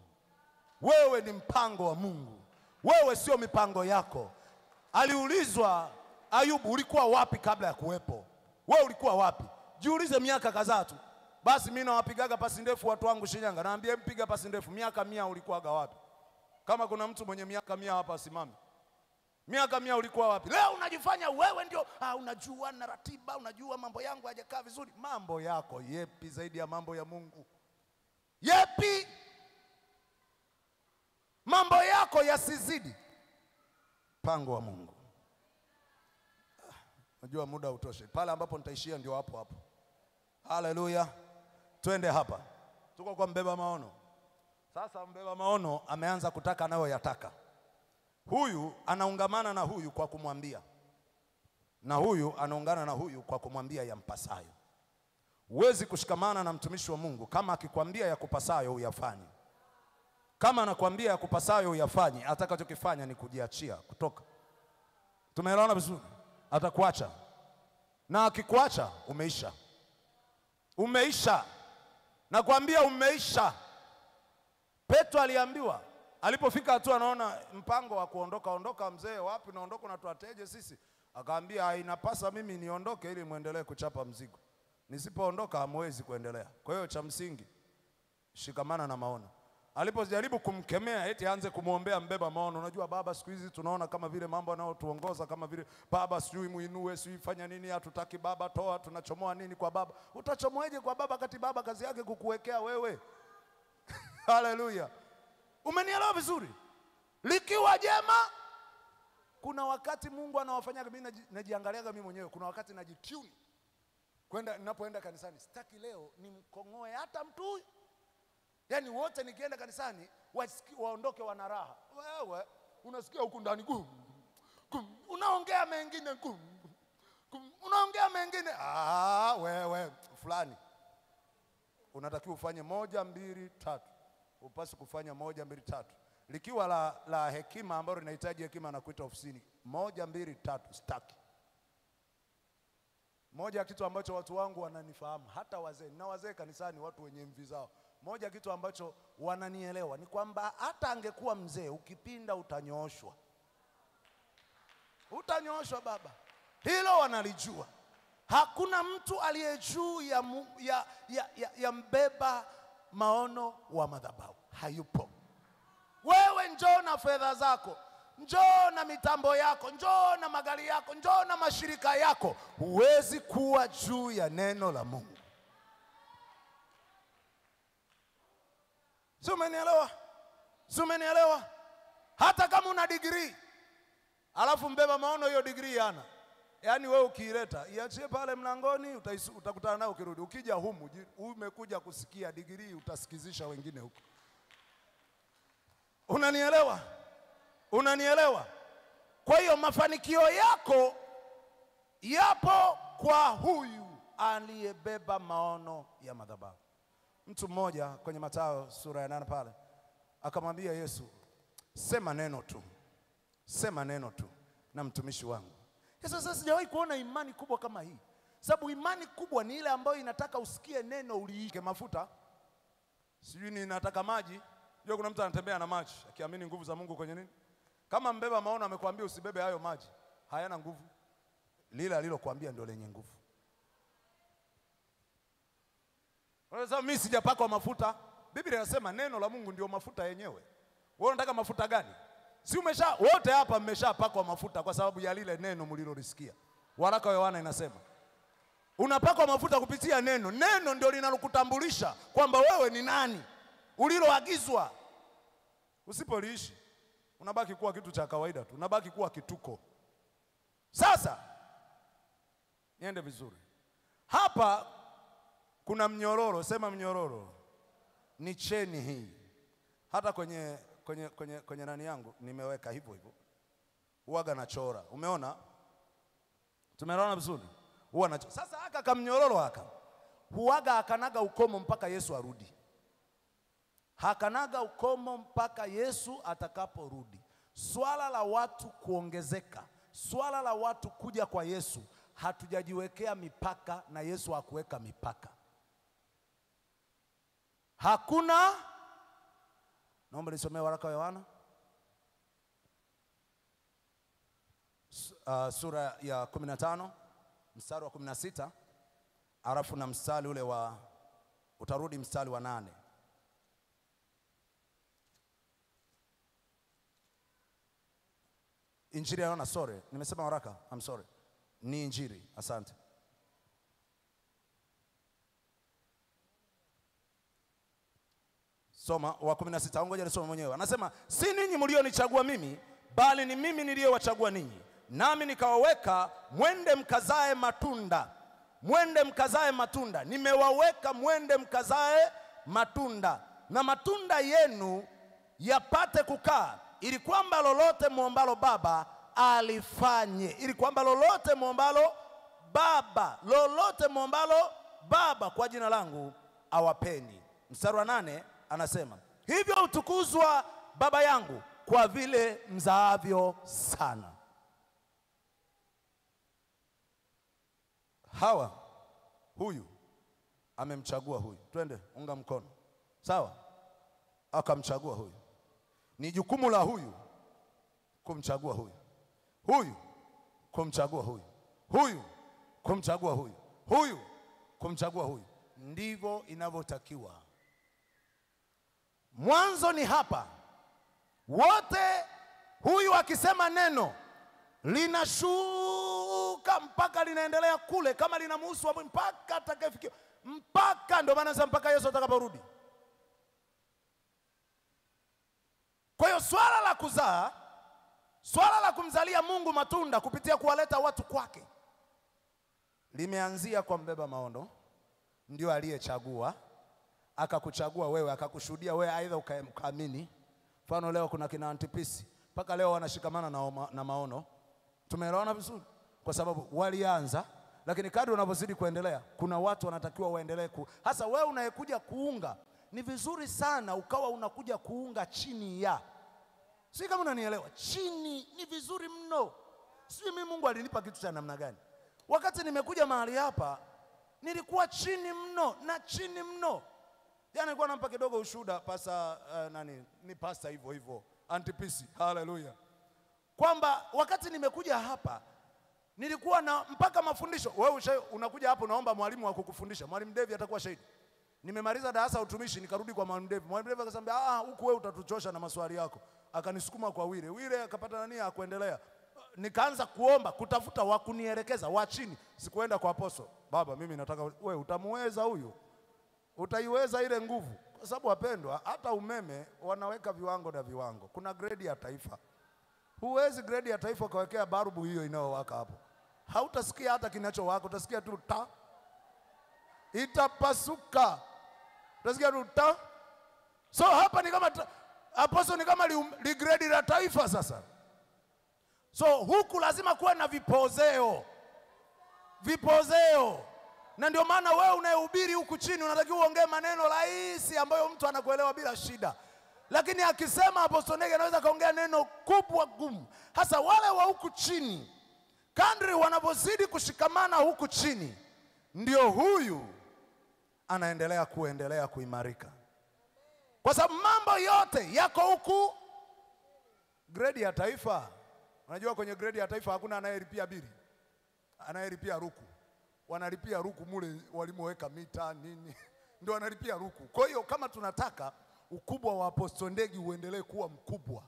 Wewe ni mpango wa Mungu. Wewe sio mipango yako. Aliulizwa Ayubu, ulikuwa wapi kabla ya kuwepo? Wewe ulikuwa wapi? Jiulize miaka kadhaa tu. Basi mimi nawapigaga pasi ndefu watu wangu Shinyanga. Naambia mpiga pasi ndefu, miaka mia ulikuwaga wapi? Kama kuna mtu mwenye miaka mia hapa asimame. Miaka mia ulikuwa wapi? Leo unajifanya wewe ndio ah, unajua na ratiba, unajua mambo yangu hayajakaa vizuri. Mambo yako yepi zaidi ya mambo ya Mungu? Yepi? Mambo yako yasizidi mpango wa Mungu. Najua muda utoshe. Pale ambapo nitaishia ndio hapo hapo. Hallelujah. Twende hapa. Tuko kwa mbeba maono. Sasa mbeba maono ameanza kutaka nayo yataka. Huyu anaungamana na huyu kwa kumwambia. Na huyu anaungana na huyu kwa kumwambia yampasayo. Huwezi kushikamana na mtumishi wa Mungu kama akikwambia yakupasayo uyafanye. Kama anakuambia yakupasayo uyafanye, atakachokifanya ni kujiachia kutoka. Tumeelewana vizuri? Atakuacha. Na akikuacha umeisha. Umeisha. Na kuambia umeisha. Petro aliambiwa alipofika hatua anaona mpango wa kuondoka ondoka mzee wapi naondoka na tuateje sisi. Akaambia inapasa mimi niondoke ili muendelee kuchapa mzigo. Nisipoondoka hamwezi kuendelea. Kwa hiyo cha msingi shikamana na maono. Alipojaribu kumkemea eti aanze kumuombea mbeba maono, unajua baba siku hizi tunaona kama vile mambo yanayotuongoza kama vile baba sijui muinue sijui fanya nini, hatutaki baba toa, tunachomoa nini kwa baba. Utachomoaje kwa baba kati baba kazi yake kukuwekea wewe? Haleluya. Umenielewa vizuri? Likiwa jema kuna wakati Mungu anawafanya. Mimi najiangaliaga mimi mwenyewe, kuna wakati najitune. Kwenda ninapoenda kanisani sitaki leo nimkongoe hata mtu huyu. Yaani wote nikienda kanisani waondoke wana raha. Wewe unasikia huko ndani gumu. Unaongea mengine gumu. Unaongea mengine ah wewe fulani. Unatakiwa ufanye moja mbili tatu. Upasi kufanya moja mbili tatu. Likiwa la, la hekima ambalo linahitaji hekima na kuita ofisini. Moja mbili tatu staki. Moja ya kitu ambacho watu wangu wananifahamu hata wazee na wazee kanisani watu wenye mvi zao. Moja kitu ambacho wananielewa ni kwamba hata angekuwa mzee ukipinda utanyooshwa. Utanyooshwa baba. Hilo wanalijua. Hakuna mtu aliye juu ya, ya, ya, ya, ya mbeba maono wa madhabahu. Hayupo. Wewe njoo na fedha zako, njoo na mitambo yako, njoo na magari yako, njoo na mashirika yako. Huwezi kuwa juu ya neno la Mungu. Sio umenielewa? Sio umenielewa? Hata kama una degree alafu mbeba maono hiyo degree yana. Yaani wewe ukiileta, iachie pale mlangoni utakutana nayo ukirudi. Ukija humu, umekuja kusikia degree utasikizisha wengine huko. Unanielewa? Unanielewa? Kwa hiyo mafanikio yako yapo kwa huyu aliyebeba maono ya madhabahu. Mtu mmoja kwenye Mathayo sura ya nane pale akamwambia Yesu, sema neno tu. Sema neno tu na mtumishi wangu. Yesu, sasa sijawahi kuona imani kubwa kama hii. Sababu imani kubwa ni ile ambayo inataka usikie neno uliike mafuta. Sijui ni nataka maji. Jua kuna mtu anatembea na maji akiamini nguvu za Mungu kwenye nini? Kama mbeba maono amekwambia usibebe hayo maji, hayana nguvu. Lile alilokuambia ndio lenye nguvu. Unasema mimi sijapakwa mafuta. Biblia inasema neno la Mungu ndio mafuta yenyewe. Wewe unataka mafuta gani? Si umesha wote hapa mmeshapakwa mafuta kwa sababu ya lile neno mlilolisikia. Waraka wa Yohana inasema unapakwa mafuta kupitia neno. Neno ndio linalokutambulisha kwamba wewe ni nani, uliloagizwa. Usipoliishi unabaki kuwa kitu cha kawaida tu, unabaki kuwa kituko. Sasa niende vizuri. Hapa kuna mnyororo, sema mnyororo. Ni cheni hii. Hata kwenye kwenye kwenye kwenye nani yangu nimeweka hivyo hivyo. Uaga na chora. Umeona? Tumeona vizuri. Huwa na chora. Sasa haka kamnyororo haka. Huaga akanaga ukomo mpaka Yesu arudi. Hakanaga ukomo mpaka Yesu atakaporudi. Swala la watu kuongezeka, swala la watu kuja kwa Yesu, hatujajiwekea mipaka na Yesu hakuweka mipaka. Hakuna. Naomba nisomee waraka wa Yohana uh, sura ya kumi na tano mstari wa kumi na sita, alafu na mstari ule wa utarudi mstari wa nane. Injili ya Yohana, sorry, nimesema waraka, I'm sorry. Ni injili, asante. Soma wa kumi na sita, ngoja nisome mwenyewe. Anasema, si ninyi mlionichagua mimi, bali ni mimi niliyowachagua ninyi. Nami nikawaweka mwende mkazae matunda. Mwende mkazae matunda. Nimewaweka mwende mkazae matunda. Na matunda yenu yapate kukaa, ili kwamba lolote muombalo Baba alifanye. Ili kwamba lolote muombalo Baba, lolote muombalo Baba kwa jina langu awapeni. Mstari wa nane anasema, hivyo utukuzwa Baba yangu kwa vile mzaavyo sana. Hawa huyu amemchagua huyu. Twende unga mkono. Sawa? Akamchagua huyu. Ni jukumu la huyu kumchagua huyu. Huyu kumchagua huyu. Huyu kumchagua huyu. Huyu kumchagua huyu. Ndivyo inavyotakiwa. Mwanzo ni hapa. Wote huyu akisema neno linashuka mpaka linaendelea kule, kama linamhusu mpaka atakayefikia. Mpaka ndio maana mpaka Yesu atakaporudi. Kwa hiyo swala la kuzaa, swala la kumzalia Mungu matunda kupitia kuwaleta watu kwake, limeanzia kwa mbeba maono, ndio aliyechagua, akakuchagua wewe, akakushuhudia wewe aidha ukaamini. Mfano leo kuna kina Antipisi, paka leo wanashikamana na, na maono. Tumeelewana vizuri? Kwa sababu walianza, lakini kadri unavyozidi kuendelea, kuna watu wanatakiwa waendelee ku. Hasa wewe unayekuja kuunga, ni vizuri sana ukawa unakuja kuunga chini ya. Si kama unanielewa, chini ni vizuri mno. Sijui mimi Mungu alinipa kitu cha namna gani. Wakati nimekuja mahali hapa, nilikuwa chini mno na chini mno. Jana nilikuwa nampa kidogo ushuhuda pasa uh, nani, ni pasta hivyo hivyo, Antipisi. Hallelujah. Kwamba wakati nimekuja hapa, nilikuwa na mpaka mafundisho. Wewe unakuja hapo unaomba mwalimu akukufundisha. Mwalimu Ndegi atakuwa shahidi. Nimemaliza darasa utumishi nikarudi kwa Mwalimu Ndegi. Mwalimu Ndegi akasema, "Ah, huku wewe utatuchosha na maswali yako." Akanisukuma kwa Wile. Wile akapata nani ya kuendelea. Nikaanza kuomba, kutafuta wa kunielekeza wa chini. Sikuenda kwa Apostle. Baba, mimi nataka wewe utamweza huyu. Utaiweza ile nguvu. Kwa sababu wapendwa, hata umeme wanaweka viwango na viwango. Kuna grade ya taifa. Huwezi grade ya taifa kawekea barubu hiyo inayowaka hapo. Hautasikia hata kinachowaka, utasikia tu ta. Itapasuka. Utasikia ruta. So hapa ni kama Apostle ni kama ligredi la taifa sasa. So huku lazima kuwa na vipozeo. Vipozeo. Na ndio maana wewe unayehubiri huku chini unatakiwa uongee maneno rahisi ambayo mtu anakuelewa bila shida. Lakini akisema Apostle Ndegi anaweza kaongea neno kubwa gumu. Hasa wale wa huku chini, kadri wanapozidi kushikamana huku chini, ndio huyu anaendelea kuendelea kuimarika. Kwa sababu mambo yote yako huku grade ya taifa. Unajua kwenye grade ya taifa hakuna anayelipia bili. Anayelipia ruku. Wanalipia ruku mule walimoweka mita nini. Ndio wanalipia ruku. Kwa hiyo kama tunataka ukubwa wa Apostle Ndegi uendelee kuwa mkubwa,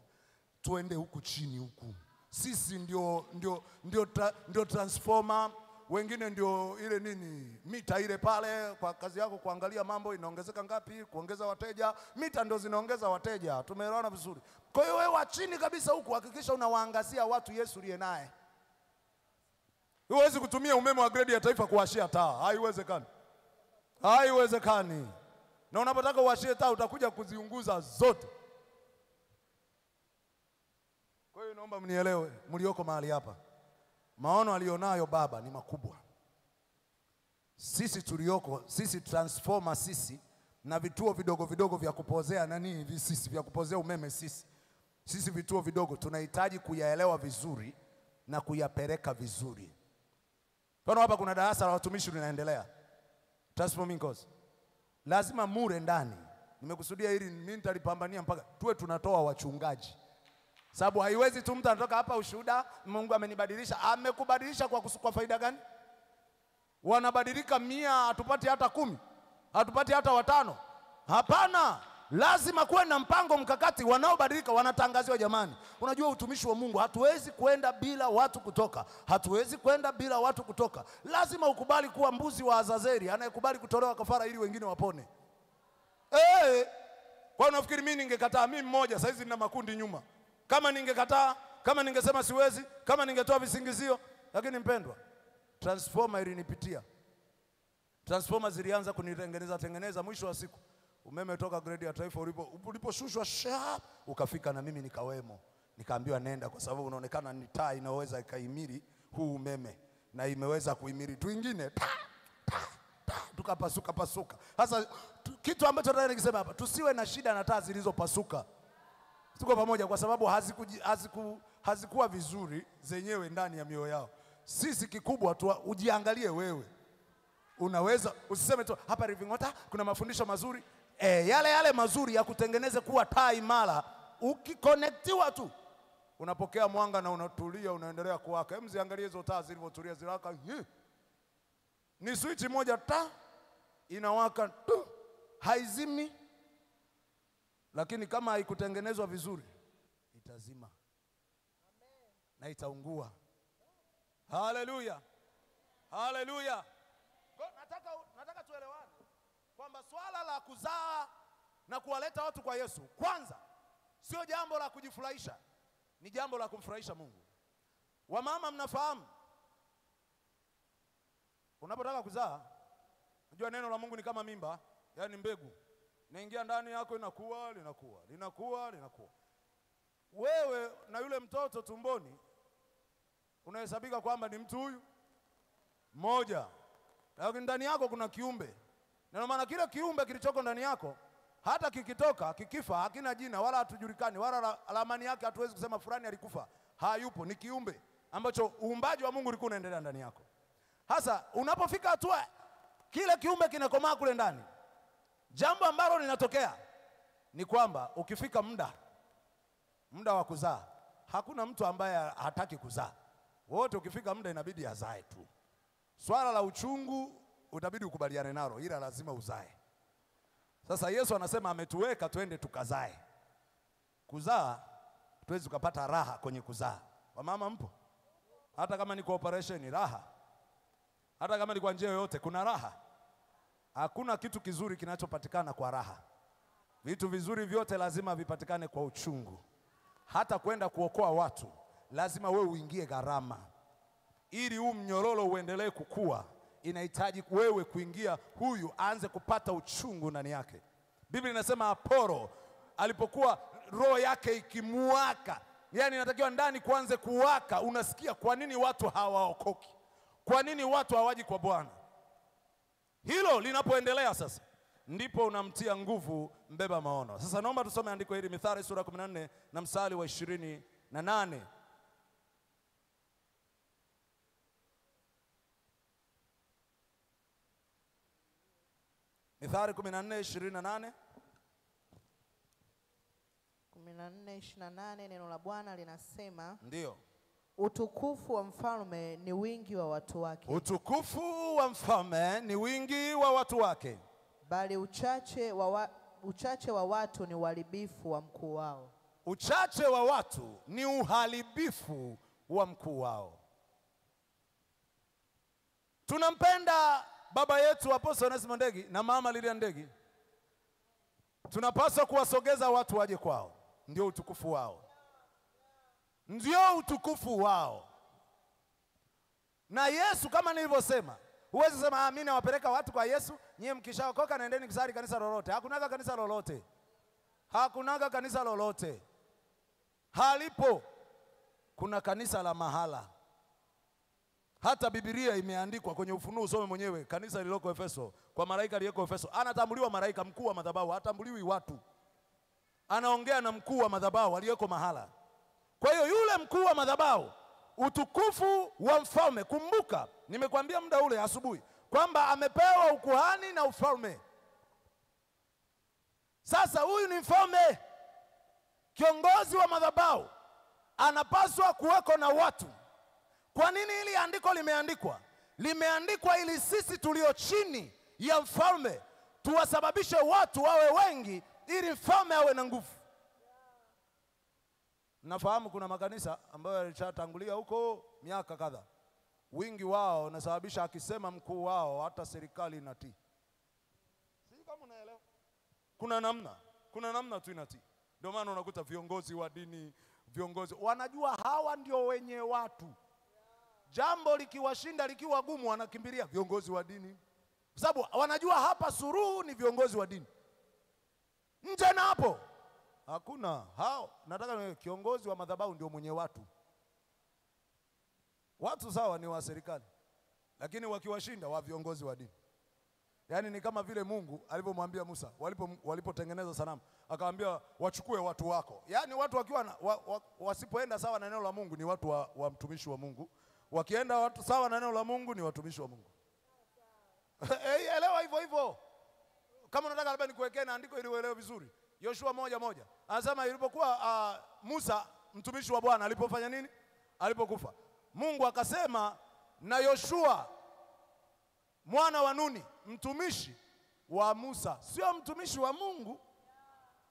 tuende huku chini huku. Sisi ndio ndio ndio tra, ndio transformer, wengine ndio ile nini, mita ile pale kwa kazi yako kuangalia mambo inaongezeka ngapi, kuongeza wateja, mita ndio zinaongeza wateja. Tumeelewana vizuri. Kwa hiyo wewe wa chini kabisa huku hakikisha unawaangazia watu Yesu liye naye. Huwezi kutumia umeme wa grade ya taifa kuwashia taa. Haiwezekani. Haiwezekani. Na unapotaka uwashie taa utakuja kuziunguza zote. Kwa hiyo naomba mnielewe mlioko mahali hapa. Maono alionayo baba ni makubwa. Sisi tulioko, sisi transformer sisi na vituo vidogo vidogo vya kupozea nani hivi sisi vya kupozea umeme sisi. Sisi vituo vidogo tunahitaji kuyaelewa vizuri na kuyapeleka vizuri. Kwa hapa kuna darasa la watumishi linaendelea. Transforming course. Lazima mure ndani. Nimekusudia hili mimi nitalipambania mpaka tuwe tunatoa wachungaji. Sababu haiwezi tu mtu anatoka hapa ushuhuda Mungu amenibadilisha. Amekubadilisha kwa kusukwa faida gani? Wanabadilika mia atupati hata kumi. Hatupati hata watano. Hapana. Lazima kuwe na mpango mkakati. Wanaobadilika wanatangaziwa jamani. Unajua utumishi wa Mungu hatuwezi kwenda bila watu kutoka. Hatuwezi kwenda bila watu kutoka. Lazima ukubali kuwa mbuzi wa Azazeli anayekubali kutolewa kafara ili wengine wapone. Eh! Kwa unafikiri mimi ningekataa mimi mmoja saa hizi nina makundi nyuma. Kama ningekataa, kama ningesema siwezi, kama ningetoa visingizio, lakini mpendwa, transformer ilinipitia. Transformer zilianza kunitengeneza tengeneza mwisho wa siku. Umeme toka grade ya taifa ulipo uliposhushwa sharp ukafika na mimi nikawemo. Nikaambiwa nenda kwa sababu unaonekana ni taa inaweza ikaimiri huu umeme na imeweza kuimiri tu ingine. Tukapasuka pasuka. Sasa kitu ambacho nataka nikisema hapa, tusiwe na shida na taa zilizopasuka. Tuko pamoja kwa sababu haziku, haziku, hazikuwa vizuri zenyewe ndani ya mioyo yao. Sisi kikubwa tu ujiangalie wewe. Unaweza usiseme tu hapa Living Water kuna mafundisho mazuri. E, yale yale mazuri ya kutengeneze kuwa taa imara. Ukikonektiwa tu unapokea mwanga na unatulia unaendelea kuwaka. Hem ziangalie hizo taa zilivyotulia zilaka. Ni switch moja taa inawaka tu haizimi. Lakini kama haikutengenezwa vizuri itazima. Amen. Na itaungua. Haleluya. Haleluya. Nataka nataka tuelewane kwamba swala la kuzaa na kuwaleta watu kwa Yesu kwanza sio jambo la kujifurahisha, ni jambo la kumfurahisha Mungu. Wamama mnafahamu unapotaka kuzaa, unajua neno la Mungu ni kama mimba, yani mbegu. Naingia ndani yako inakuwa, linakuwa, linakuwa, linakuwa. Wewe na yule mtoto tumboni unahesabika kwamba ni mtu huyu moja. Lakini ndani yako kuna kiumbe. Na maana kile kiumbe kilichoko ndani yako hata kikitoka, kikifa, hakina jina wala hatujulikani, wala alamani yake hatuwezi kusema fulani alikufa. Hayupo, ni kiumbe ambacho uumbaji wa Mungu ulikuwa unaendelea ndani yako. Hasa unapofika hatua kile kiumbe kinakomaa kule ndani, jambo ambalo linatokea ni kwamba ukifika muda muda wa kuzaa, hakuna mtu ambaye hataki kuzaa. Wote ukifika muda inabidi azae tu. Swala la uchungu utabidi ukubaliane nalo, ila lazima uzae. Sasa Yesu anasema ametuweka twende tukazae. Kuzaa tuwezi kupata raha kwenye kuzaa. Wamama mpo? Hata kama ni kwa operation ni raha. Hata kama ni kwa njia yoyote kuna raha. Hakuna kitu kizuri kinachopatikana kwa raha. Vitu vizuri vyote lazima vipatikane kwa uchungu. Hata kwenda kuokoa watu lazima wewe uingie gharama. Ili huu mnyororo uendelee kukua inahitaji wewe kuingia, huyu aanze kupata uchungu ndani yake. Biblia inasema Apolo alipokuwa roho yake ikimuaka, yani inatakiwa ndani kuanze kuwaka, unasikia kwa nini watu hawaokoki? Kwa nini watu hawaji kwa Bwana? Hilo linapoendelea sasa ndipo unamtia nguvu mbeba maono. Sasa naomba tusome andiko hili Mithali sura kumi na nne na mstari wa ishirini na nane. Mithali kumi na nne ishirini na nane. kumi na nne ishirini na nane neno la Bwana linasema. Ndio. Utukufu wa mfalme ni wingi wa watu wake. Utukufu wa mfalme ni wingi wa watu wake. Bali uchache wa, wa uchache wa watu ni uharibifu wa mkuu wao. Uchache wa watu ni uharibifu wa mkuu wao. Tunampenda baba yetu Apostle Onesmo Ndegi na mama Lilian Ndegi. Tunapaswa kuwasogeza watu waje kwao. Ndio utukufu wao. Ndio utukufu wao. Na Yesu kama nilivyosema, huwezi sema amini wapeleka watu kwa Yesu, nyie mkishaokoka naendeni kusali kanisa lolote. Hakunaga kanisa lolote. Hakunaga kanisa lolote. Halipo. Kuna kanisa la mahala. Hata Biblia imeandikwa kwenye Ufunuo, usome mwenyewe, kanisa lililoko Efeso, kwa malaika aliyeko Efeso. Anatambuliwa malaika, mkuu wa madhabahu, hatambuliwi watu. Anaongea na mkuu wa madhabahu aliyeko mahala. Kwa hiyo yule mkuu wa madhabahu, utukufu wa mfalme. Kumbuka, nimekuambia muda ule asubuhi kwamba amepewa ukuhani na ufalme. Sasa huyu ni mfalme, kiongozi wa madhabahu, anapaswa kuweko na watu. Kwa nini ili andiko limeandikwa? Limeandikwa ili sisi tulio chini ya mfalme tuwasababishe watu wawe wengi ili mfalme awe na nguvu. Nafahamu kuna makanisa ambayo yalishatangulia huko miaka kadha. Wingi wao unasababisha akisema mkuu wao hata serikali inatii. Sisi kama unaelewa. Kuna namna, kuna namna tu inatii. Ndio maana unakuta viongozi wa dini, viongozi wanajua hawa ndio wenye watu. Jambo likiwashinda likiwa gumu wanakimbilia viongozi wa dini. Kwa sababu wanajua hapa suluhu ni viongozi wa dini. Nje na hapo hakuna hao. Nataka kiongozi wa madhabahu ndio mwenye watu. Watu sawa ni wa serikali. Lakini wakiwashinda wa viongozi wa dini. Yaani ni kama vile Mungu alipomwambia Musa walipo walipotengeneza sanamu, akamwambia wachukue watu wako. Yaani watu wakiwa na, wa, wa, wasipoenda sawa na neno la Mungu ni watu wa, wa mtumishi wa Mungu. Wakienda watu sawa na neno la Mungu ni watumishi wa Mungu. Eh, elewa hivyo hivyo. Kama unataka labda nikuwekee na andiko ili uelewe vizuri. Yoshua moja moja. Anasema ilipokuwa uh, Musa mtumishi wa Bwana alipofanya nini? Alipokufa. Mungu akasema na Yoshua mwana wa Nuni, mtumishi wa Musa. Sio mtumishi wa Mungu.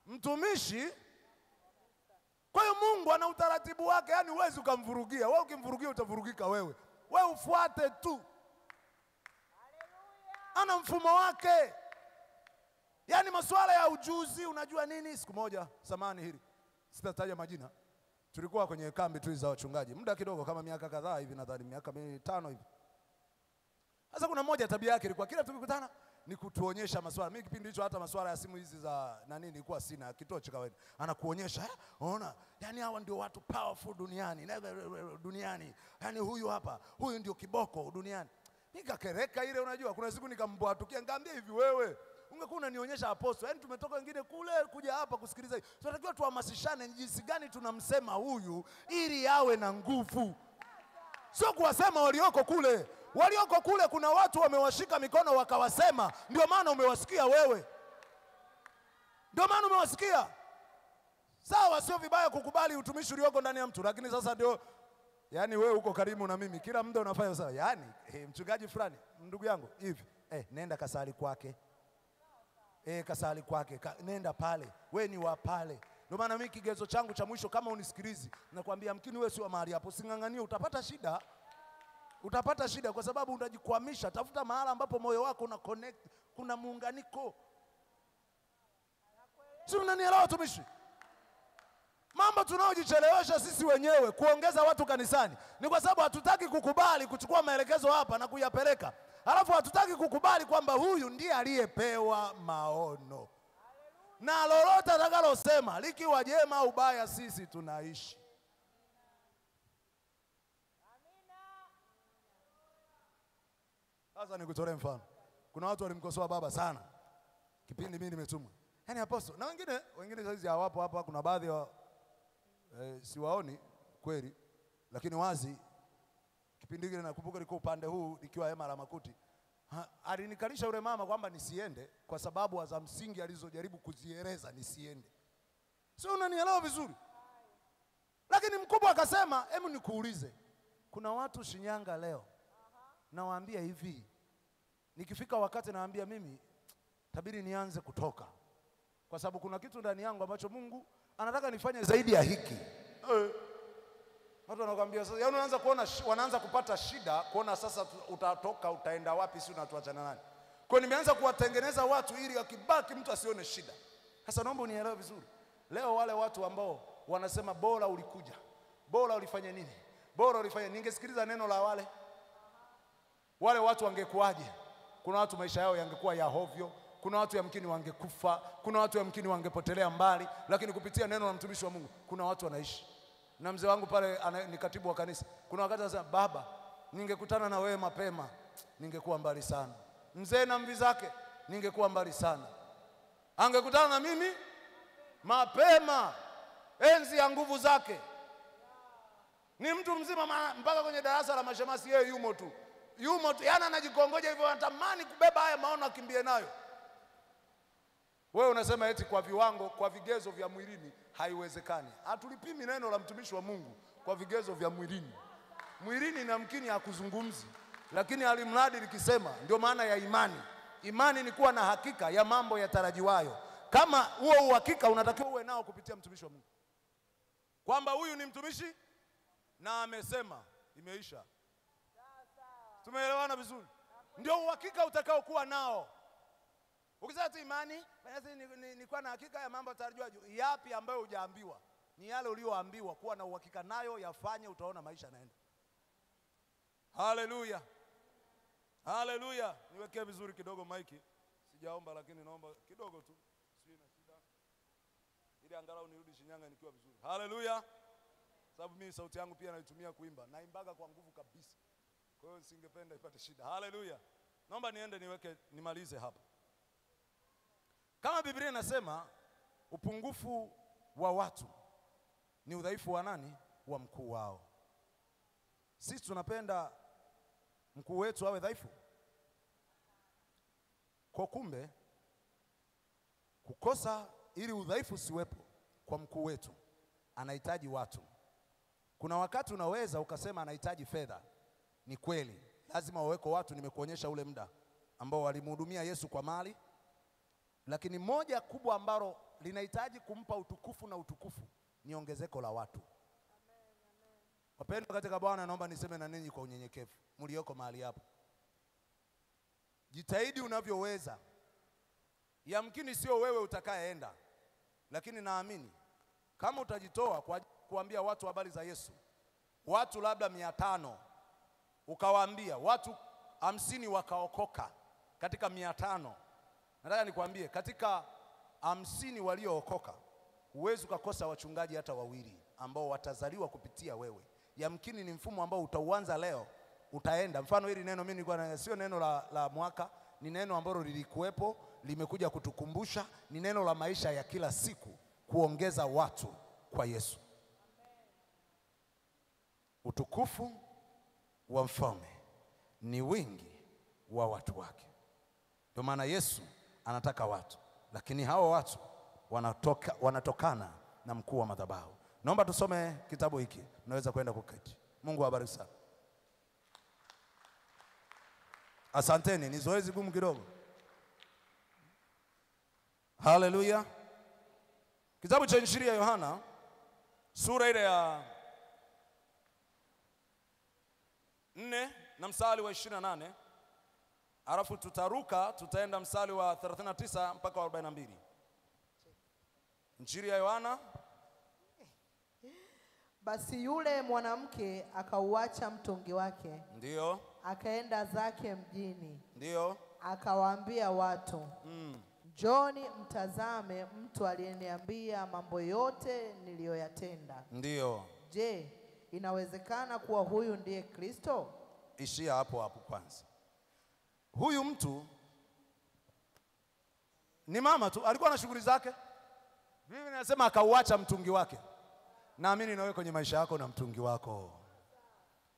Mtumishi. Kwa hiyo Mungu ana utaratibu wake, yani huwezi ukamvurugia. Wewe ukimvurugia utavurugika wewe. Wewe ufuate tu. Haleluya. Ana mfumo wake. Yani masuala ya ujuzi, unajua nini? Siku moja, samani hili, sitataja majina. Tulikuwa kwenye kambi tu za wachungaji. Muda kidogo kama miaka kadhaa hivi nadhani miaka mitano hivi. Sasa kuna mmoja tabia yake ilikuwa kila tukikutana ni kutuonyesha masuala. Mimi kipindi hicho hata masuala ya simu hizi za na nini nilikuwa sina, kitoa cha kawaida. Anakuonyesha, unaona? Yaani hawa ndio watu powerful duniani, duniani. Yaani huyu hapa, huyu ndio kiboko duniani. Nikakereka ile unajua, kuna siku nikamboatukia nikamwambia hivi wewe, ungekuwa unanionyesha Apostle. Yaani tumetoka wengine kule kuja hapa kusikiliza hivi. Tunatakiwa tuhamasishane jinsi gani tunamsema huyu ili awe na nguvu. Sio kuwasema walioko kule. Walioko kule kuna watu wamewashika mikono wakawasema, ndio maana umewasikia wewe. Ndio maana umewasikia. Sawa, sio vibaya kukubali utumishi ulioko ndani ya mtu, lakini sasa ndio yani wewe uko karibu na mimi, kila muda unafanya sawa. Yaani, eh, mchungaji fulani, ndugu yangu, hivi, eh nenda kasali kwake. Eh kasali kwake, ka, nenda pale. Wewe ni wa pale. Ndio maana mimi kigezo changu cha mwisho kama unisikilizi, nakwambia mkini wewe sio mahali hapo, singanganie utapata shida. Utapata shida kwa sababu unajikwamisha. Tafuta mahala ambapo moyo wako una connect, kuna muunganiko. Si mnanielewa watumishi? Mambo tunaojichelewesha sisi wenyewe kuongeza watu kanisani ni kwa sababu hatutaki kukubali kuchukua maelekezo hapa na kuyapeleka. Alafu hatutaki kukubali kwamba huyu ndiye aliyepewa maono. Na lolote atakalosema likiwa jema au baya sisi tunaishi. Sasa nikutolee mfano. Kuna watu walimkosoa baba sana kipindi mimi nimetumwa. Yaani Apostle na wengine wengine sasa hawapo hapa, kuna baadhi wa e, siwaoni kweli lakini wazi. Kipindi kile nakumbuka liko upande huu ikiwa hema la Makuti. Alinikalisha yule mama kwamba nisiende kwa sababu za msingi alizojaribu kuzieleza nisiende. Sio, unanielewa vizuri? Lakini mkubwa akasema, "Hebu nikuulize. Kuna watu Shinyanga leo. Nawaambia hivi. Nikifika wakati naambia mimi tabiri nianze kutoka. Kwa sababu kuna kitu ndani yangu ambacho Mungu anataka nifanye zaidi ya hiki." Eh. Watu wanakuambia sasa, yaani unaanza kuona wanaanza kupata shida, kuona sasa utatoka utaenda wapi, si unatuachana nani. Kwa nimeanza kuwatengeneza watu ili akibaki mtu asione shida. Sasa naomba unielewe vizuri. Leo wale watu ambao wanasema bora ulikuja, bora ulifanya nini, bora ulifanya, ningesikiliza neno la wale wale watu wangekuaje? Kuna watu maisha yao yangekuwa ya hovyo, kuna watu yamkini wangekufa, kuna watu yamkini wangepotelea mbali, lakini kupitia neno la mtumishi wa Mungu kuna watu wanaishi. Na mzee wangu pale ni katibu wa kanisa. Kuna wakati anasema, "Baba, ningekutana na wewe mapema, ningekuwa mbali sana." Mzee na mvi zake, "Ningekuwa mbali sana. Angekutana na mimi mapema, enzi ya nguvu zake." Ni mtu mzima mpaka kwenye darasa la mashemasi yeye yumo tu. Yumo tu, yana anajikongoja hivyo, anatamani kubeba haya maono akimbie nayo. Wewe unasema eti kwa viwango, kwa vigezo vya mwilini haiwezekani. Hatulipimi neno la mtumishi wa Mungu kwa vigezo vya mwilini. Mwilini na mkini hakuzungumzi, lakini alimradi likisema, ndio maana ya imani. Imani ni kuwa na hakika ya mambo yatarajiwayo. Kama huo uhakika unatakiwa uwe nao kupitia mtumishi wa Mungu. Kwamba huyu ni mtumishi na amesema, imeisha. Tumeelewana vizuri? Ndio uhakika utakao kuwa nao. Ukisema tu imani, basi nilikuwa na hakika ya mambo tarajua, yapi ambayo hujaambiwa? Ni yale ulioambiwa, kuwa na uhakika nayo, yafanye, utaona maisha yanaenda. Haleluya. Haleluya. Niwekee vizuri kidogo maiki. Sijaomba lakini naomba kidogo tu. Sina shida. Ili angalau nirudi Shinyanga nikiwa vizuri. Haleluya. Sababu mimi sauti yangu pia naitumia kuimba. Naimbaga kwa nguvu kabisa. Kwa hiyo singependa ipate shida. Haleluya. Naomba niende niweke nimalize hapa. Kama Biblia inasema upungufu wa watu ni udhaifu wa nani? Wa mkuu wao. Sisi tunapenda mkuu wetu awe dhaifu. Kwa kumbe kukosa ili udhaifu siwepo kwa mkuu wetu, anahitaji watu. Kuna wakati unaweza ukasema anahitaji fedha. Ni kweli, lazima waweko watu. Nimekuonyesha ule muda ambao walimhudumia Yesu kwa mali. Lakini moja kubwa ambalo linahitaji kumpa utukufu na utukufu ni ongezeko la watu. Amen, amen. Wapendwa katika Bwana, naomba niseme na ninyi kwa unyenyekevu mlioko mahali hapo. Jitahidi unavyoweza. Yamkini sio wewe utakayeenda, lakini naamini kama utajitoa kwa kuambia watu habari za Yesu, watu labda mia tano, ukawaambia watu hamsini wakaokoka katika mia tano. Nataka nikwambie katika hamsini waliookoka uwezo ukakosa wachungaji hata wawili ambao watazaliwa kupitia wewe. Yamkini ni mfumo ambao utauanza leo, utaenda. Mfano hili neno mimi nilikuwa na sio neno la, la mwaka, ni neno ambalo lilikuwepo, limekuja kutukumbusha, ni neno la maisha ya kila siku, kuongeza watu kwa Yesu. Utukufu wa mfalme ni wingi wa watu wake. Ndio maana Yesu anataka watu, lakini hao watu wanatoka, wanatokana na mkuu wa madhabahu. Naomba tusome kitabu hiki. Unaweza kwenda kuketi. Mungu awabariki sana. Asanteni, ni zoezi gumu kidogo. Haleluya. Kitabu cha Injili ya Yohana sura ile ya nne na mstari wa ishirini na nane. Alafu tutaruka, tutaenda mstari wa thelathini na tisa mpaka wa arobaini na mbili. Injili ya Yohana. Basi yule mwanamke akauacha mtungi wake. Ndio. Akaenda zake mjini. Ndio. Akawaambia watu, mm. "Njoni mtazame mtu aliyeniambia mambo yote niliyoyatenda." Ndio. "Je, inawezekana kuwa huyu ndiye Kristo?" Ishia hapo hapo kwanza. Huyu mtu ni mama tu, alikuwa na shughuli zake. Mimi nasema akauacha mtungi wake. Naamini na wewe kwenye maisha yako na mtungi wako.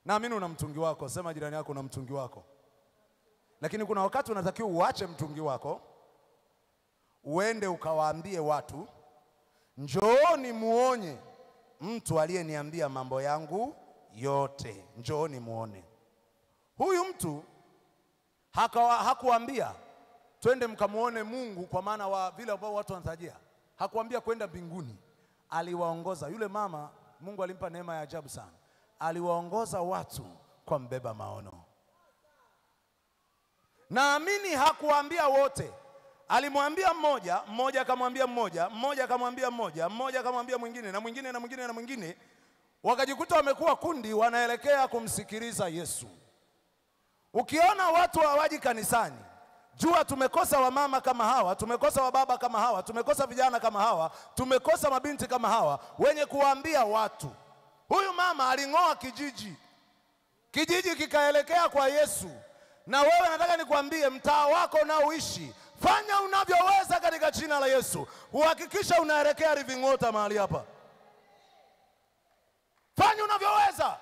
Naamini una mtungi wako. Sema jirani yako na mtungi wako. Lakini kuna wakati unatakiwa uache mtungi wako, uende ukawaambie watu, njooni muone mtu aliyeniambia mambo yangu yote. Njooni muone. Huyu mtu hakuambia twende mkamuone Mungu kwa maana wa vile ambao watu wanatarajia. Hakuambia kwenda mbinguni. Aliwaongoza. Yule mama Mungu alimpa neema ya ajabu sana. Aliwaongoza watu kwa mbeba maono. Naamini hakuambia wote. Alimwambia mmoja, mmoja akamwambia mmoja, mmoja akamwambia mmoja, mmoja akamwambia mwingine na mwingine na mwingine na mwingine. Wakajikuta wamekuwa kundi wanaelekea kumsikiliza Yesu. Ukiona watu hawaji kanisani, jua tumekosa wamama kama hawa, tumekosa wababa kama hawa, tumekosa vijana kama hawa, tumekosa mabinti kama hawa, wenye kuambia watu. Huyu mama alingoa kijiji. Kijiji kikaelekea kwa Yesu. Na wewe nataka nikuambie mtaa wako na uishi, fanya unavyoweza katika jina la Yesu. Uhakikisha unaelekea Living Water mahali hapa. Fanya unavyoweza.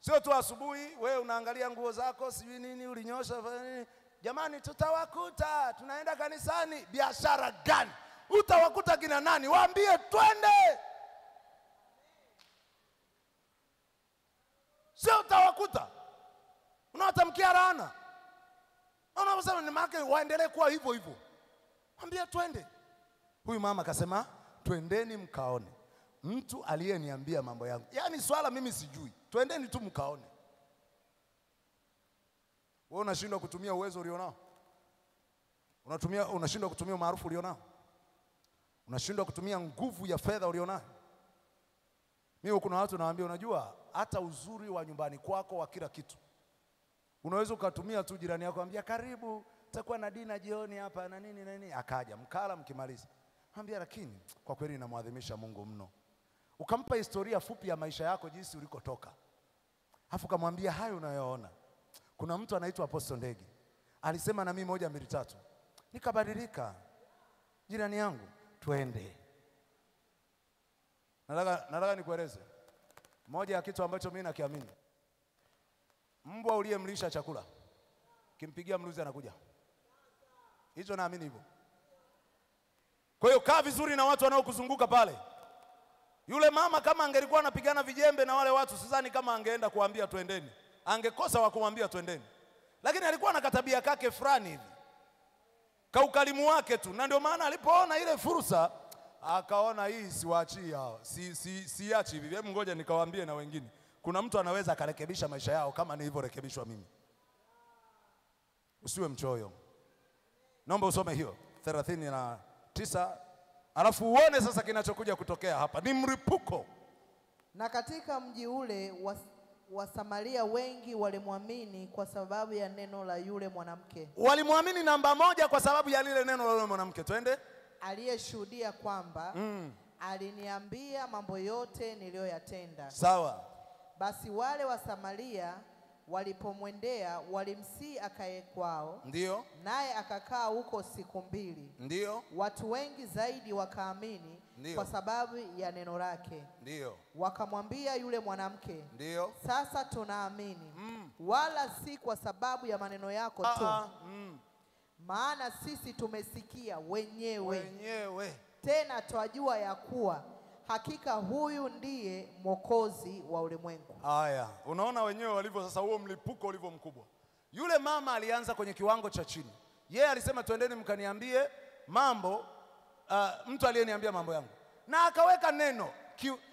Sio tu asubuhi wewe unaangalia nguo zako, sijui nini ulinyosha nini. Jamani tutawakuta, tunaenda kanisani. Biashara gani? Utawakuta kina nani? Waambie twende. Sio utawakuta. Unawatamkia laana. Unaposema ni maki waendelee kuwa hivyo hivyo. Waambie twende. Huyu mama akasema twendeni mkaone mtu aliyeniambia mambo yangu. Yaani swala mimi sijui. Twendeni tu mkaone. Wewe unashindwa kutumia uwezo ulionao. Unatumia unashindwa kutumia maarufu ulionao. Unashindwa kutumia nguvu ya fedha ulionao. Mimi kuna watu nawaambia unajua hata uzuri wa nyumbani kwako wa kila kitu. Unaweza ukatumia tu jirani yako ambia karibu, tutakuwa na dina jioni hapa na nini na nini, akaja mkala mkimaliza. Ambia lakini kwa kweli namwadhimisha Mungu mno. Ukampa historia fupi ya maisha yako jinsi ulikotoka. Alafu kamwambia hayo unayoona. Kuna mtu anaitwa Apostle Ndegi. Alisema na mimi moja mbili tatu. Nikabadilika. Jirani yangu, twende. Nataka nataka nikueleze moja ya kitu ambacho mimi nakiamini. Mbwa uliyemlisha chakula, kimpigia mluzi anakuja. Hizo naamini hivyo. Kwa hiyo kaa vizuri na watu wanaokuzunguka pale. Yule mama kama angelikuwa anapigana vijembe na wale watu, sidhani kama angeenda kuambia twendeni. Angekosa wa kumwambia twendeni. Lakini alikuwa na katabia kake fulani hivi. Kaukalimu wake tu. Na ndio maana alipoona ile fursa, akaona hii siwaachie hao. Si si siachi hivi. Hebu ngoja nikawaambie na wengine. Kuna mtu anaweza akarekebisha maisha yao kama nilivyorekebishwa mimi. Usiwe mchoyo. Naomba usome hiyo thelathini na tisa. Alafu uone sasa kinachokuja kutokea hapa. Ni mripuko. Na katika mji ule was, Wasamaria wengi walimwamini kwa sababu ya neno la yule mwanamke. Walimwamini namba moja kwa sababu ya lile neno la yule mwanamke. Twende. Aliyeshuhudia kwamba mm. aliniambia mambo yote niliyoyatenda. Sawa. Basi wale wa Samaria walipomwendea walimsii akae kwao. Ndio. Naye akakaa huko siku mbili. Ndio. Watu wengi zaidi wakaamini. Ndiyo. Kwa sababu ya neno lake. Ndio. Wakamwambia yule mwanamke. Ndio. Sasa tunaamini. Mm. Wala si kwa sababu ya maneno yako tu. Ah, mm. Maana sisi tumesikia wenyewe. Wenyewe. Tena twajua ya kuwa hakika huyu ndiye mwokozi wa ulimwengu. Haya, unaona wenyewe walivyo sasa, huo mlipuko ulivyo mkubwa. Yule mama alianza kwenye kiwango cha chini. Yeye alisema twendeni mkaniambie mambo, uh, mtu aliyeniambia mambo yangu. Na akaweka neno,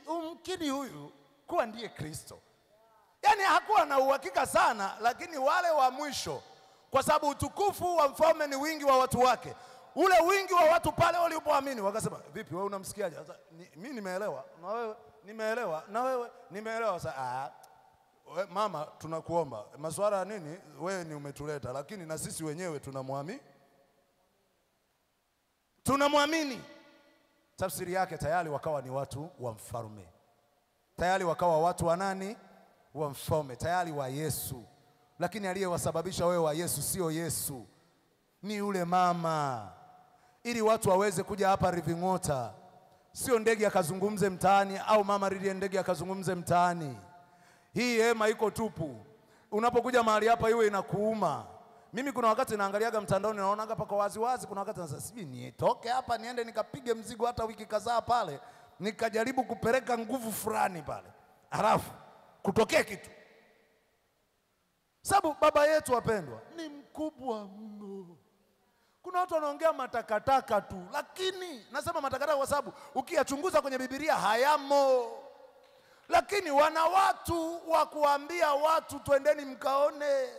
umkini huyu kuwa ndiye Kristo. Yaani hakuwa na uhakika sana, lakini wale wa mwisho, kwa sababu utukufu wa mfalme ni wingi wa watu wake. Ule wingi wa watu pale walipoamini wakasema vipi wewe unamsikiaje? Sasa mimi nimeelewa na wewe nimeelewa na wewe nimeelewa sasa. Ah, mama tunakuomba masuala ya nini wewe ni umetuleta, lakini na sisi wenyewe tunamwamini. Tunamwamini. Tafsiri yake tayari wakawa ni watu wa mfalme. Tayari wakawa watu wa nani? Wa mfalme, tayari wa Yesu. Lakini aliyewasababisha wewe wa Yesu sio Yesu. Ni yule mama. Ili watu waweze kuja hapa Living Water. Sio Ndegi akazungumze mtaani au mama Lilian Ndegi akazungumze mtaani. Hii hema iko tupu. Unapokuja mahali hapa iwe inakuuma. Mimi kuna wakati naangaliaga mtandaoni naonaga pako wazi wazi, kuna wakati nasema sibi nitoke hapa niende nikapige mzigo hata wiki kadhaa pale, nikajaribu kupeleka nguvu fulani pale. Halafu kutokea kitu. Sababu baba yetu wapendwa ni mkubwa mno. Kuna watu wanaongea matakataka tu, lakini nasema matakataka kwa sababu ukiyachunguza kwenye Biblia hayamo. Lakini wana watu wa kuambia watu twendeni mkaone.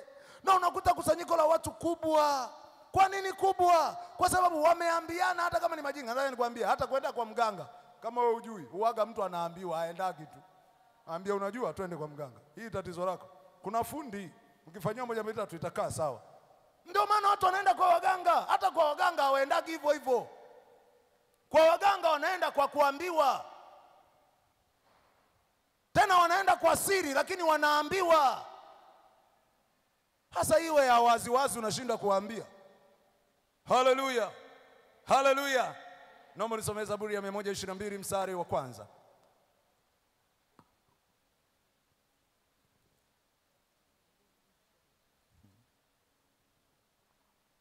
Na unakuta kusanyiko la watu kubwa. Kwa nini kubwa? Kwa sababu wameambiana hata kama ni majinga. Nataka nikwambie hata kwenda kwa mganga kama wewe hujui, huaga mtu anaambiwa aenda kitu. Ambia unajua twende kwa mganga. Hii tatizo lako. Kuna fundi, mkifanywa moja mbili tatu itakaa sawa. Ndio maana watu wanaenda kwa waganga, hata kwa waganga hawaendagi hivyo hivyo. Kwa waganga wanaenda kwa kuambiwa. Tena wanaenda kwa siri lakini wanaambiwa. Hasa iwe ya wazi wazi unashinda kuambia. Hallelujah. Hallelujah. Naomba nisomee Zaburi ya mia moja ishirini na mbili mstari wa kwanza.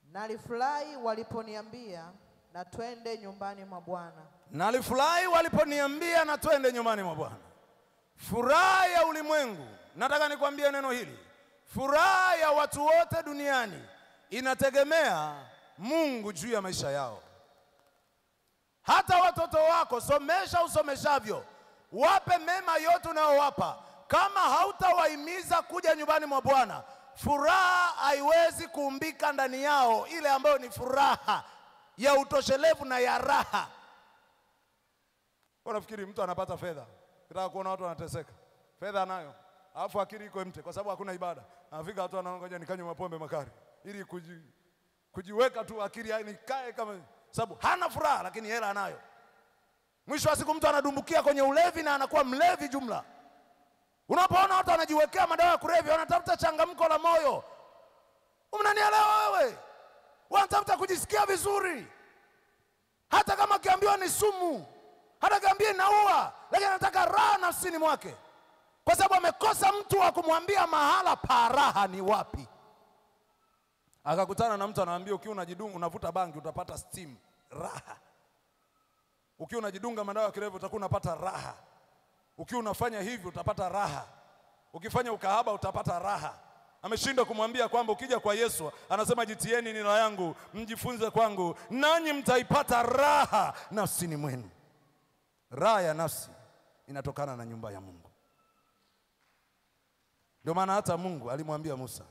Nalifurahi waliponiambia na twende nyumbani mwa Bwana. Nalifurahi waliponiambia na twende nyumbani mwa Bwana. Furaha ya ulimwengu, nataka nikwambie neno hili. Furaha ya watu wote duniani inategemea Mungu juu ya maisha yao. Hata watoto wako somesha usomeshavyo, wape mema yote unayowapa. Kama hautawahimiza kuja nyumbani mwa Bwana, furaha haiwezi kuumbika ndani yao, ile ambayo ni furaha ya utoshelevu na ya raha. Unafikiri mtu anapata fedha, kitaka kuona watu wanateseka. Fedha nayo, alafu akili iko mte kwa sababu hakuna ibada. Anafika watu wanaongoja nikanywe mapombe makali ili kuji, kujiweka tu akili yaani kae kama sababu hana furaha lakini hela anayo. Mwisho wa siku mtu anadumbukia kwenye ulevi na anakuwa mlevi jumla. Unapoona watu wanajiwekea madawa ya kulevya, wanatafuta changamko la moyo. Unanielewa wewe? Wanatafuta kujisikia vizuri. Hata kama kiambiwa ni sumu, hata kiambiwa inaua, lakini anataka raha nafsini mwake. Kwa sababu amekosa mtu wa kumwambia mahala pa raha ni wapi. Akakutana na mtu anamwambia ukiwa unajidunga unavuta bangi utapata steam, raha. Ukiwa unajidunga madawa ya kulevya utakuwa unapata raha. Ukiwa unafanya hivi utapata raha. Ukifanya ukahaba utapata raha. Ameshinda kumwambia kwamba ukija kwa Yesu anasema jitieni neno yangu, mjifunze kwangu, nanyi mtaipata raha nafsini mwenu. Raha ya nafsi inatokana na nyumba ya Mungu. Ndio maana hata Mungu alimwambia Musa.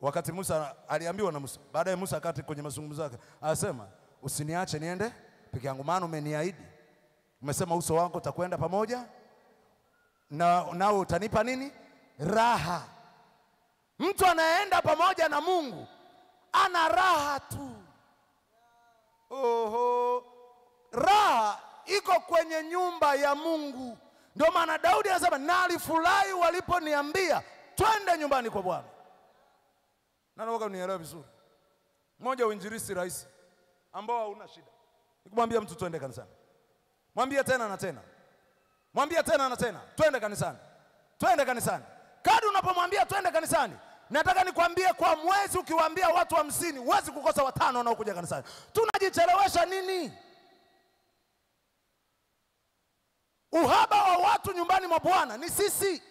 Wakati Musa aliambiwa na Musa, baadaye Musa akati kwenye mazungumzo yake, anasema usiniache niende peke yangu maana umeniahidi. Umesema uso wako utakwenda pamoja na nao utanipa nini? Raha. Mtu anaenda pamoja na Mungu ana raha tu. Oho. Raha iko kwenye nyumba ya Mungu. Ndio maana Daudi anasema nalifurahi waliponiambia twende nyumbani kwa Bwana. Na naomba unielewe vizuri. Mmoja uinjilisti rais ambao hauna shida. Nikumwambia mtu twende kanisani. Mwambie tena na tena. Mwambie tena na tena. Twende kanisani. Twende kanisani. Kadri unapomwambia twende kanisani, nataka nikwambie kwa mwezi ukiwaambia watu hamsini, huwezi kukosa watano wanaokuja kanisani. Tunajichelewesha nini? Uhaba wa watu nyumbani mwa Bwana ni sisi.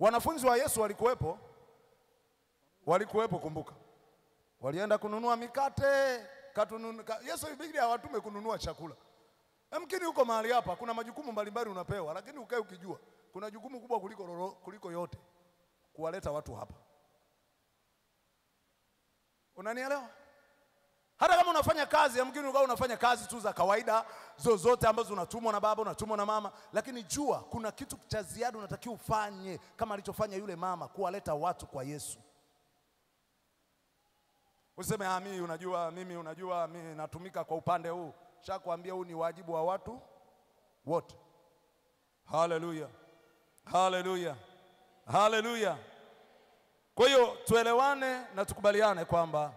Wanafunzi wa Yesu walikuwepo. Walikuwepo kumbuka. Walienda kununua mikate. Katununu, ka, Yesu Biblia hawatume kununua chakula. Amkini huko mahali hapa kuna majukumu mbalimbali unapewa, lakini ukae ukijua kuna jukumu kubwa kuliko lolo, kuliko yote, kuwaleta watu hapa. Unanielewa? Hata kama unafanya kazi, amkini ukae unafanya kazi tu za kawaida zozote ambazo unatumwa na baba, unatumwa na mama, lakini jua kuna kitu cha ziada unatakiwa ufanye kama alichofanya yule mama kuwaleta watu kwa Yesu. Useme ah mimi unajua mimi unajua mimi natumika kwa upande huu. Shakwambia huu ni wajibu wa watu wote. Hallelujah. Hallelujah. Hallelujah. Kwa hiyo tuelewane na tukubaliane kwamba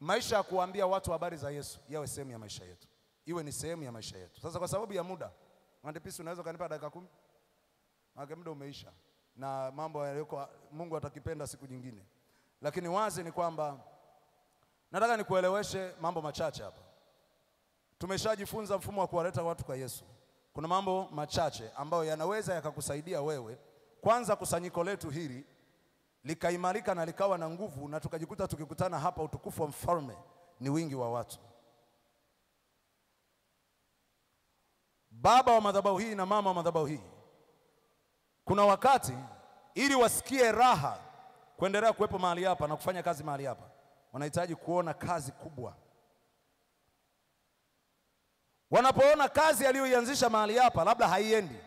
maisha ya kuambia watu habari za Yesu yawe sehemu ya maisha yetu. Iwe ni sehemu ya maisha yetu. Sasa kwa sababu ya muda, Mwandipisi unaweza kanipa dakika kumi? Maana muda umeisha. na mambo yaliyoko Mungu atakipenda siku nyingine. Lakini wazi ni kwamba nataka nikueleweshe mambo machache hapa. Tumeshajifunza mfumo wa kuwaleta watu kwa Yesu. Kuna mambo machache ambayo yanaweza yakakusaidia wewe. Kwanza, kusanyiko letu hili likaimarika na likawa na nguvu, na tukajikuta tukikutana hapa, utukufu wa mfalme ni wingi wa watu. Baba wa madhabahu hii na mama wa madhabahu hii, kuna wakati ili wasikie raha kuendelea kuwepo mahali hapa na kufanya kazi mahali hapa, wanahitaji kuona kazi kubwa. Wanapoona kazi aliyoianzisha mahali hapa labda haiendi.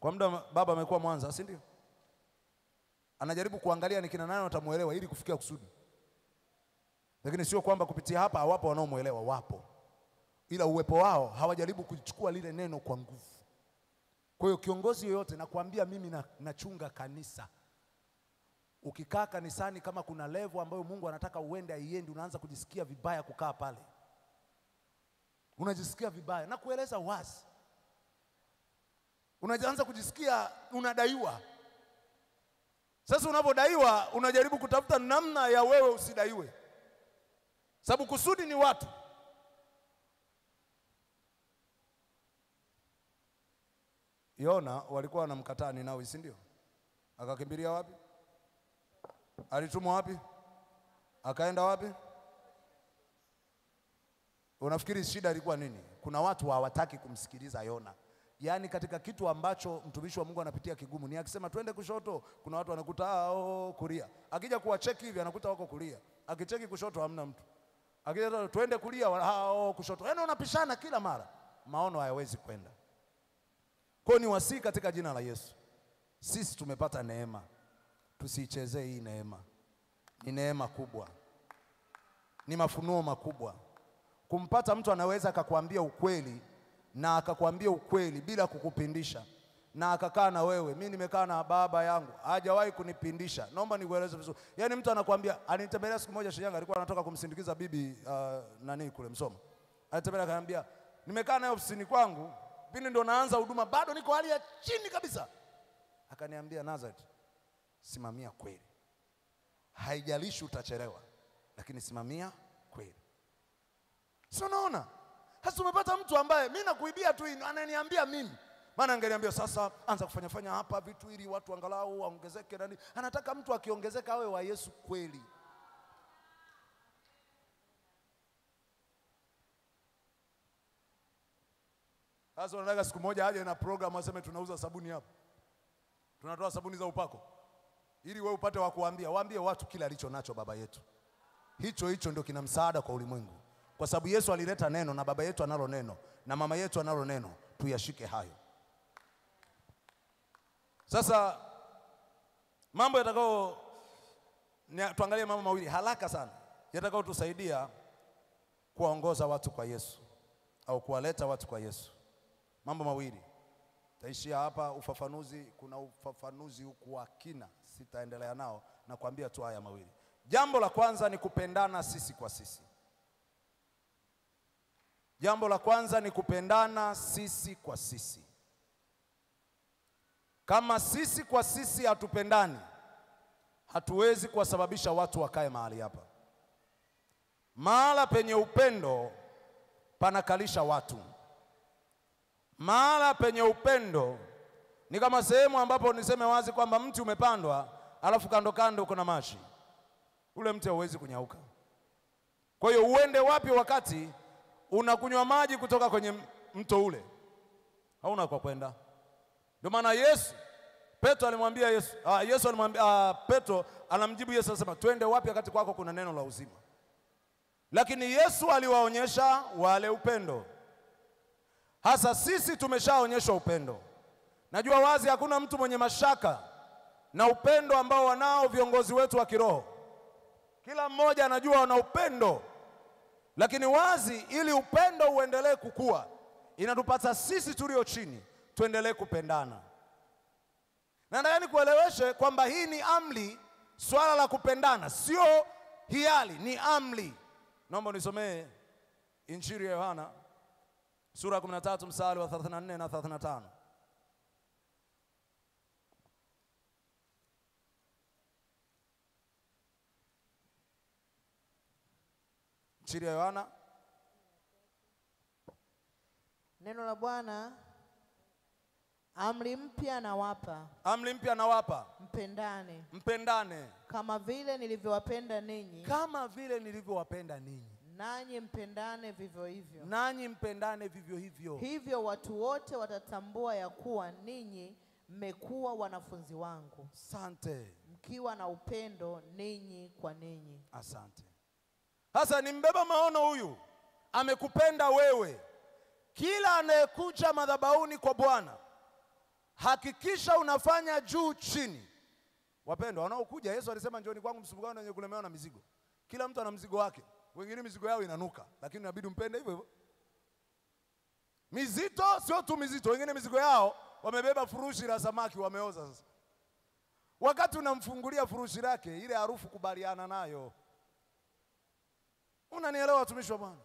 Kwa muda baba amekuwa Mwanza, si ndio? Anajaribu kuangalia ni kina nani watamuelewa ili kufikia kusudi. Lakini sio kwamba kupitia hapa hawapo wanaomuelewa, wapo. Ila uwepo wao hawajaribu kuchukua lile neno kwa nguvu. Kwa hiyo kiongozi yoyote, nakwambia mimi na, nachunga kanisa. Ukikaa kanisani kama kuna level ambayo Mungu anataka uende aiende, unaanza kujisikia vibaya kukaa pale. Unajisikia vibaya, na kueleza wazi. Unaanza kujisikia unadaiwa. Sasa unapodaiwa unajaribu kutafuta namna ya wewe usidaiwe. Sababu kusudi ni watu. Yona walikuwa wanamkataa Ninawi, si ndio? Akakimbilia wapi? Alitumwa wapi? Akaenda wapi? Unafikiri shida ilikuwa nini? Kuna watu hawataki kumsikiliza Yona. Yaani katika kitu ambacho mtumishi wa Mungu anapitia kigumu, ni akisema twende kushoto, kuna watu wanakuta oh, kulia. Akija kuwacheki hivi anakuta wako kulia. Akicheki kushoto hamna mtu. Akija twende kulia hao oh, kushoto. Yaani unapishana kila mara. Maono hayawezi kwenda. Kwa ni wasi katika jina la Yesu. Sisi tumepata neema. Tusiichezee hii neema. Ni neema kubwa. Ni mafunuo makubwa. Kumpata mtu anaweza akakwambia ukweli, na akakwambia ukweli bila kukupindisha, na akakaa na wewe. Mimi nimekaa na baba yangu, hajawahi kunipindisha. Naomba nikueleze vizuri. Yaani mtu anakuambia, alinitembelea siku moja Shinyanga, alikuwa anatoka kumsindikiza bibi uh, nani kule Msoma. Alitembelea akaniambia, nimekaa naye ofisini kwangu, pindi ndo naanza huduma, bado niko hali ya chini kabisa. Akaniambia, Nazareth, simamia kweli. Haijalishi utachelewa, lakini simamia kweli. Sio, unaona? Hasa umepata mtu ambaye mimi nakuibia tu, ananiambia mimi. Maana angeniambia sasa anza kufanya fanya hapa vitu ili watu angalau waongezeke nani. Anataka mtu akiongezeka awe wa Yesu kweli. Hasa unataka siku moja aje na program aseme tunauza sabuni hapa. Tunatoa sabuni za upako. Ili wewe upate wa kuambia, waambie watu kila alicho nacho baba yetu. Hicho hicho ndio kina msaada kwa ulimwengu. Kwa sababu Yesu alileta neno, na baba yetu analo neno, na mama yetu analo neno, tuyashike hayo. Sasa mambo yatakao, tuangalie mambo mawili haraka sana, yatakao tusaidia kuongoza watu kwa Yesu au kuwaleta watu kwa Yesu. Mambo mawili. Taishia hapa ufafanuzi, kuna ufafanuzi huku wa kina, sitaendelea nao, na kuambia tu haya mawili. Jambo la kwanza ni kupendana sisi kwa sisi. Jambo la kwanza ni kupendana sisi kwa sisi. Kama sisi kwa sisi hatupendani, hatuwezi kuwasababisha watu wakae mahali hapa. Mahala penye upendo panakalisha watu. Mahala penye upendo ni kama sehemu ambapo, niseme wazi kwamba mti umepandwa, alafu kando kando kuna maji. Ule mti hauwezi kunyauka. Kwa hiyo uende wapi wakati unakunywa maji kutoka kwenye mto ule? Hauna kwa kwenda. Ndio maana Yesu, Petro alimwambia Yesu, ah Yesu alimwambia ah, Petro anamjibu Yesu anasema, "Twende wapi wakati kwako kuna neno la uzima?" Lakini Yesu aliwaonyesha wale upendo. Hasa sisi tumeshaonyesha upendo. Najua wazi hakuna mtu mwenye mashaka na upendo ambao wanao viongozi wetu wa kiroho. Kila mmoja anajua ana upendo. Lakini wazi, ili upendo uendelee kukua, inatupasa sisi tulio chini tuendelee kupendana. Na ndani kueleweshe kwamba hii ni amri, swala la kupendana sio hiari, ni amri. Naomba nisomee Injili ya Yohana sura kumi na tatu mstari wa thelathini na nne na thelathini na tano. Injili ya Yohana. Neno la Bwana, amri mpya nawapa. Amri mpya nawapa. Mpendane. Mpendane. Kama vile nilivyowapenda ninyi. Kama vile nilivyowapenda ninyi. Nanyi mpendane vivyo hivyo. Nanyi mpendane vivyo hivyo. Hivyo watu wote watatambua ya kuwa ninyi mmekuwa wanafunzi wangu. Asante. Mkiwa na upendo ninyi kwa ninyi. Asante. Hasa ni mbeba maono huyu. Amekupenda wewe. Kila anayekuja madhabahuni kwa Bwana, hakikisha unafanya juu chini. Wapendwa, wanaokuja Yesu alisema njooni kwangu msumbukao na wenye kulemewa na mizigo. Kila mtu ana mzigo wake. Wengine mizigo yao inanuka, lakini inabidi mpende hivyo hivyo. Mizito sio tu mizito, wengine mizigo yao wamebeba furushi la samaki wameoza sasa. Wakati unamfungulia furushi lake, ile harufu kubaliana nayo. Unanielewa watumishi wa Bwana?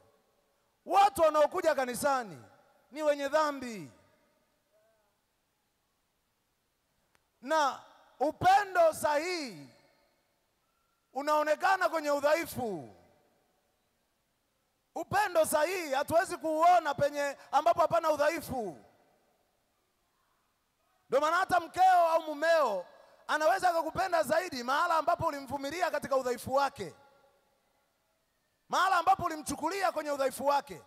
Watu wanaokuja kanisani ni wenye dhambi. Na upendo sahihi unaonekana kwenye udhaifu. Upendo sahihi hatuwezi kuuona penye ambapo hapana udhaifu. Ndio maana hata mkeo au mumeo anaweza kukupenda zaidi mahala ambapo ulimvumilia katika udhaifu wake. Mahala ambapo ulimchukulia kwenye udhaifu wake.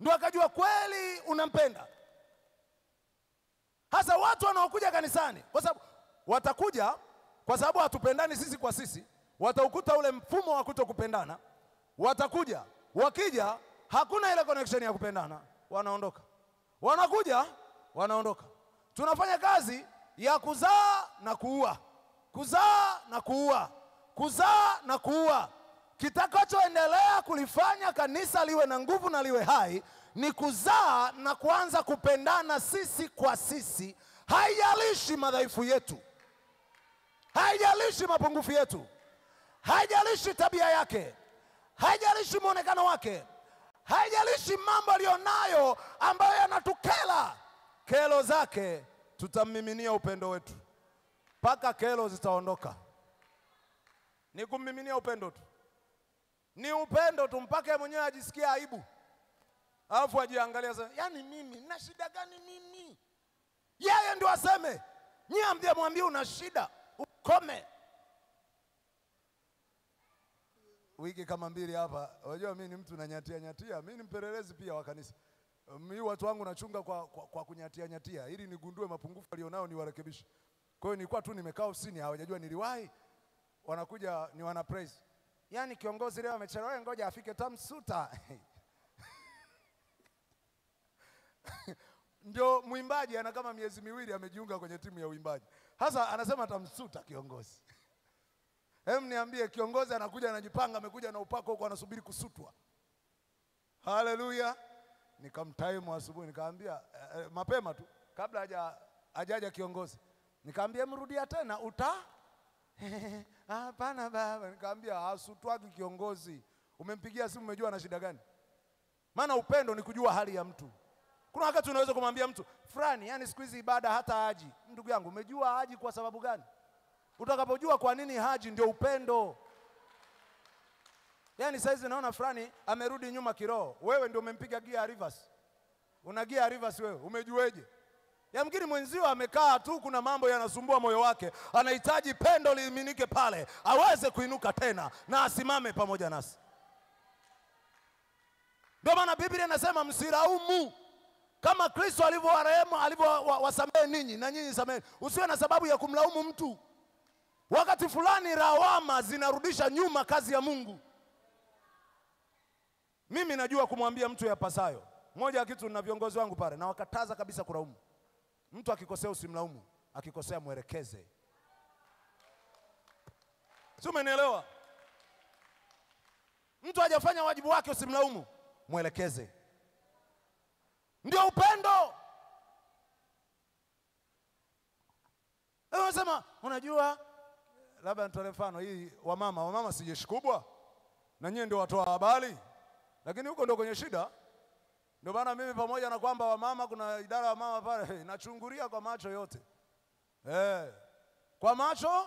Ndio akajua kweli unampenda. Hasa watu wanaokuja kanisani, kwa sababu watakuja kwa sababu hatupendani sisi kwa sisi, wataukuta ule mfumo wa kutokupendana, watakuja. Wakija hakuna ile connection ya kupendana, wanaondoka. Wanakuja, wanaondoka. Tunafanya kazi ya kuzaa na kuua. Kuzaa na kuua. Kuzaa na kuua. Kitakachoendelea kulifanya kanisa liwe na nguvu na liwe hai ni kuzaa na kuanza kupendana sisi kwa sisi. Haijalishi madhaifu yetu. Haijalishi mapungufu yetu. Haijalishi tabia yake. Haijalishi muonekano wake. Haijalishi mambo aliyonayo ambayo yanatukela. Kelo zake tutamiminia upendo wetu paka kelo zitaondoka. Ni kumiminia upendo tu. Ni upendo tu mpaka mwenyewe ajisikie aibu. Alafu ajiangalia sasa, yani mimi na shida gani mimi? Yeye ndio aseme. Nyie mje mwambie una shida, ukome. Wiki kama mbili hapa, unajua mimi ni mtu nanyatia nyatia, mimi ni mpelelezi pia wa kanisa. Mimi watu wangu nachunga kwa, kwa, kwa kunyatia nyatia, ili nigundue mapungufu alionao niwarekebishe. Kwa hiyo nilikuwa tu nimekaa ofisini, hawajajua niliwahi, wanakuja ni wana praise. Yaani kiongozi leo amechelewa, ngoja afike tamsuta. Ndio mwimbaji ana kama miezi miwili amejiunga kwenye timu ya uimbaji. Hasa anasema tamsuta kiongozi. Hem, niambie kiongozi anakuja anajipanga, amekuja na upako huko anasubiri kusutwa. Haleluya. Nikamtaimu asubuhi nikamwambia eh, mapema tu kabla haja hajaja kiongozi. Nikamwambia mrudia tena uta? Hapana baba. Nikamwambia hasutwagi kiongozi. Umempigia simu umejua ana shida gani? Maana upendo ni kujua hali ya mtu. Kuna wakati unaweza kumwambia mtu fulani, yani siku hizi ibada hata haji. Ndugu yangu umejua haji kwa sababu gani? Utakapojua kwa nini haji ndio upendo. Yaani saizi naona fulani amerudi nyuma kiroho. Wewe ndio umempiga gear reverse. Una gear reverse wewe, umejueje? Yamkini mwenzio amekaa tu kuna mambo yanasumbua moyo wake. Anahitaji pendo liminike pale, aweze kuinuka tena na asimame pamoja nasi. Ndio maana Biblia inasema msiraumu kama Kristo alivyowarehemu, alivyowasamehe ninyi na nyinyi sameheni. Usiwe na sababu ya kumlaumu mtu. Wakati fulani lawama zinarudisha nyuma kazi ya Mungu. Mimi najua kumwambia mtu yapasayo. Moja ya kitu na viongozi wangu pale, na wakataza kabisa kulaumu. Mtu akikosea usimlaumu, akikosea mwelekeze. Si umenielewa? Mtu hajafanya wajibu wake usimlaumu, mwelekeze. Ndio upendo. Unasema, unajua labda nitoe mfano hii wa mama, wa mama si jeshi kubwa. Na nyinyi ndio watoa habari. Lakini huko ndio kwenye shida. Ndio maana mimi pamoja na kwamba wa mama kuna idara ya mama pale, nachungulia kwa macho yote. Eh. Kwa macho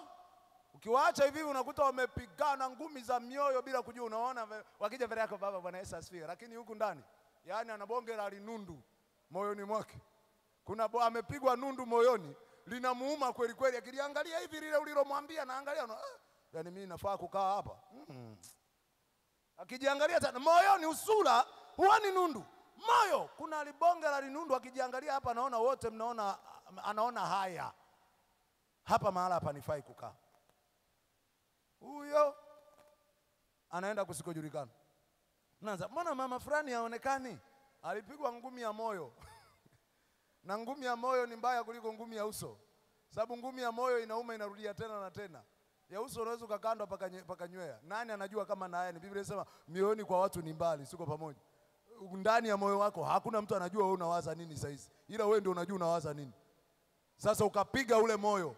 Ukiwaacha hivi unakuta wamepigana ngumi za mioyo bila kujua, unaona wakija mbele yako, baba Bwana Yesu asifiwe, lakini huku ndani yani ana bonge la linundu moyoni mwake. Kuna bo amepigwa nundu moyoni, linamuuma kweli kweli. Akiliangalia hivi lile ulilomwambia na angalia, ah, yani mimi nafaa kukaa hapa. Mm. Akijiangalia sana moyoni, usura huani nundu. Moyo kuna libonge la linundu, akijiangalia hapa naona wote mnaona, anaona haya. Hapa mahala hapa nifai kukaa. Huyo anaenda kusikojulikana. Nanza, mbona mama fulani haonekani? Alipigwa ngumi ya moyo. Na ngumi ya moyo ni mbaya kuliko ngumi ya uso. Sababu ngumi ya moyo inauma, inarudia tena na tena. Ya uso unaweza kukandwa paka paka nywea. Nani anajua kama na haya ni? Biblia inasema mioyoni kwa watu ni mbali, siko pamoja. Ndani ya moyo wako hakuna mtu anajua wewe unawaza nini saa hizi. Ila wewe ndio unajua unawaza nini. Sasa ukapiga ule moyo.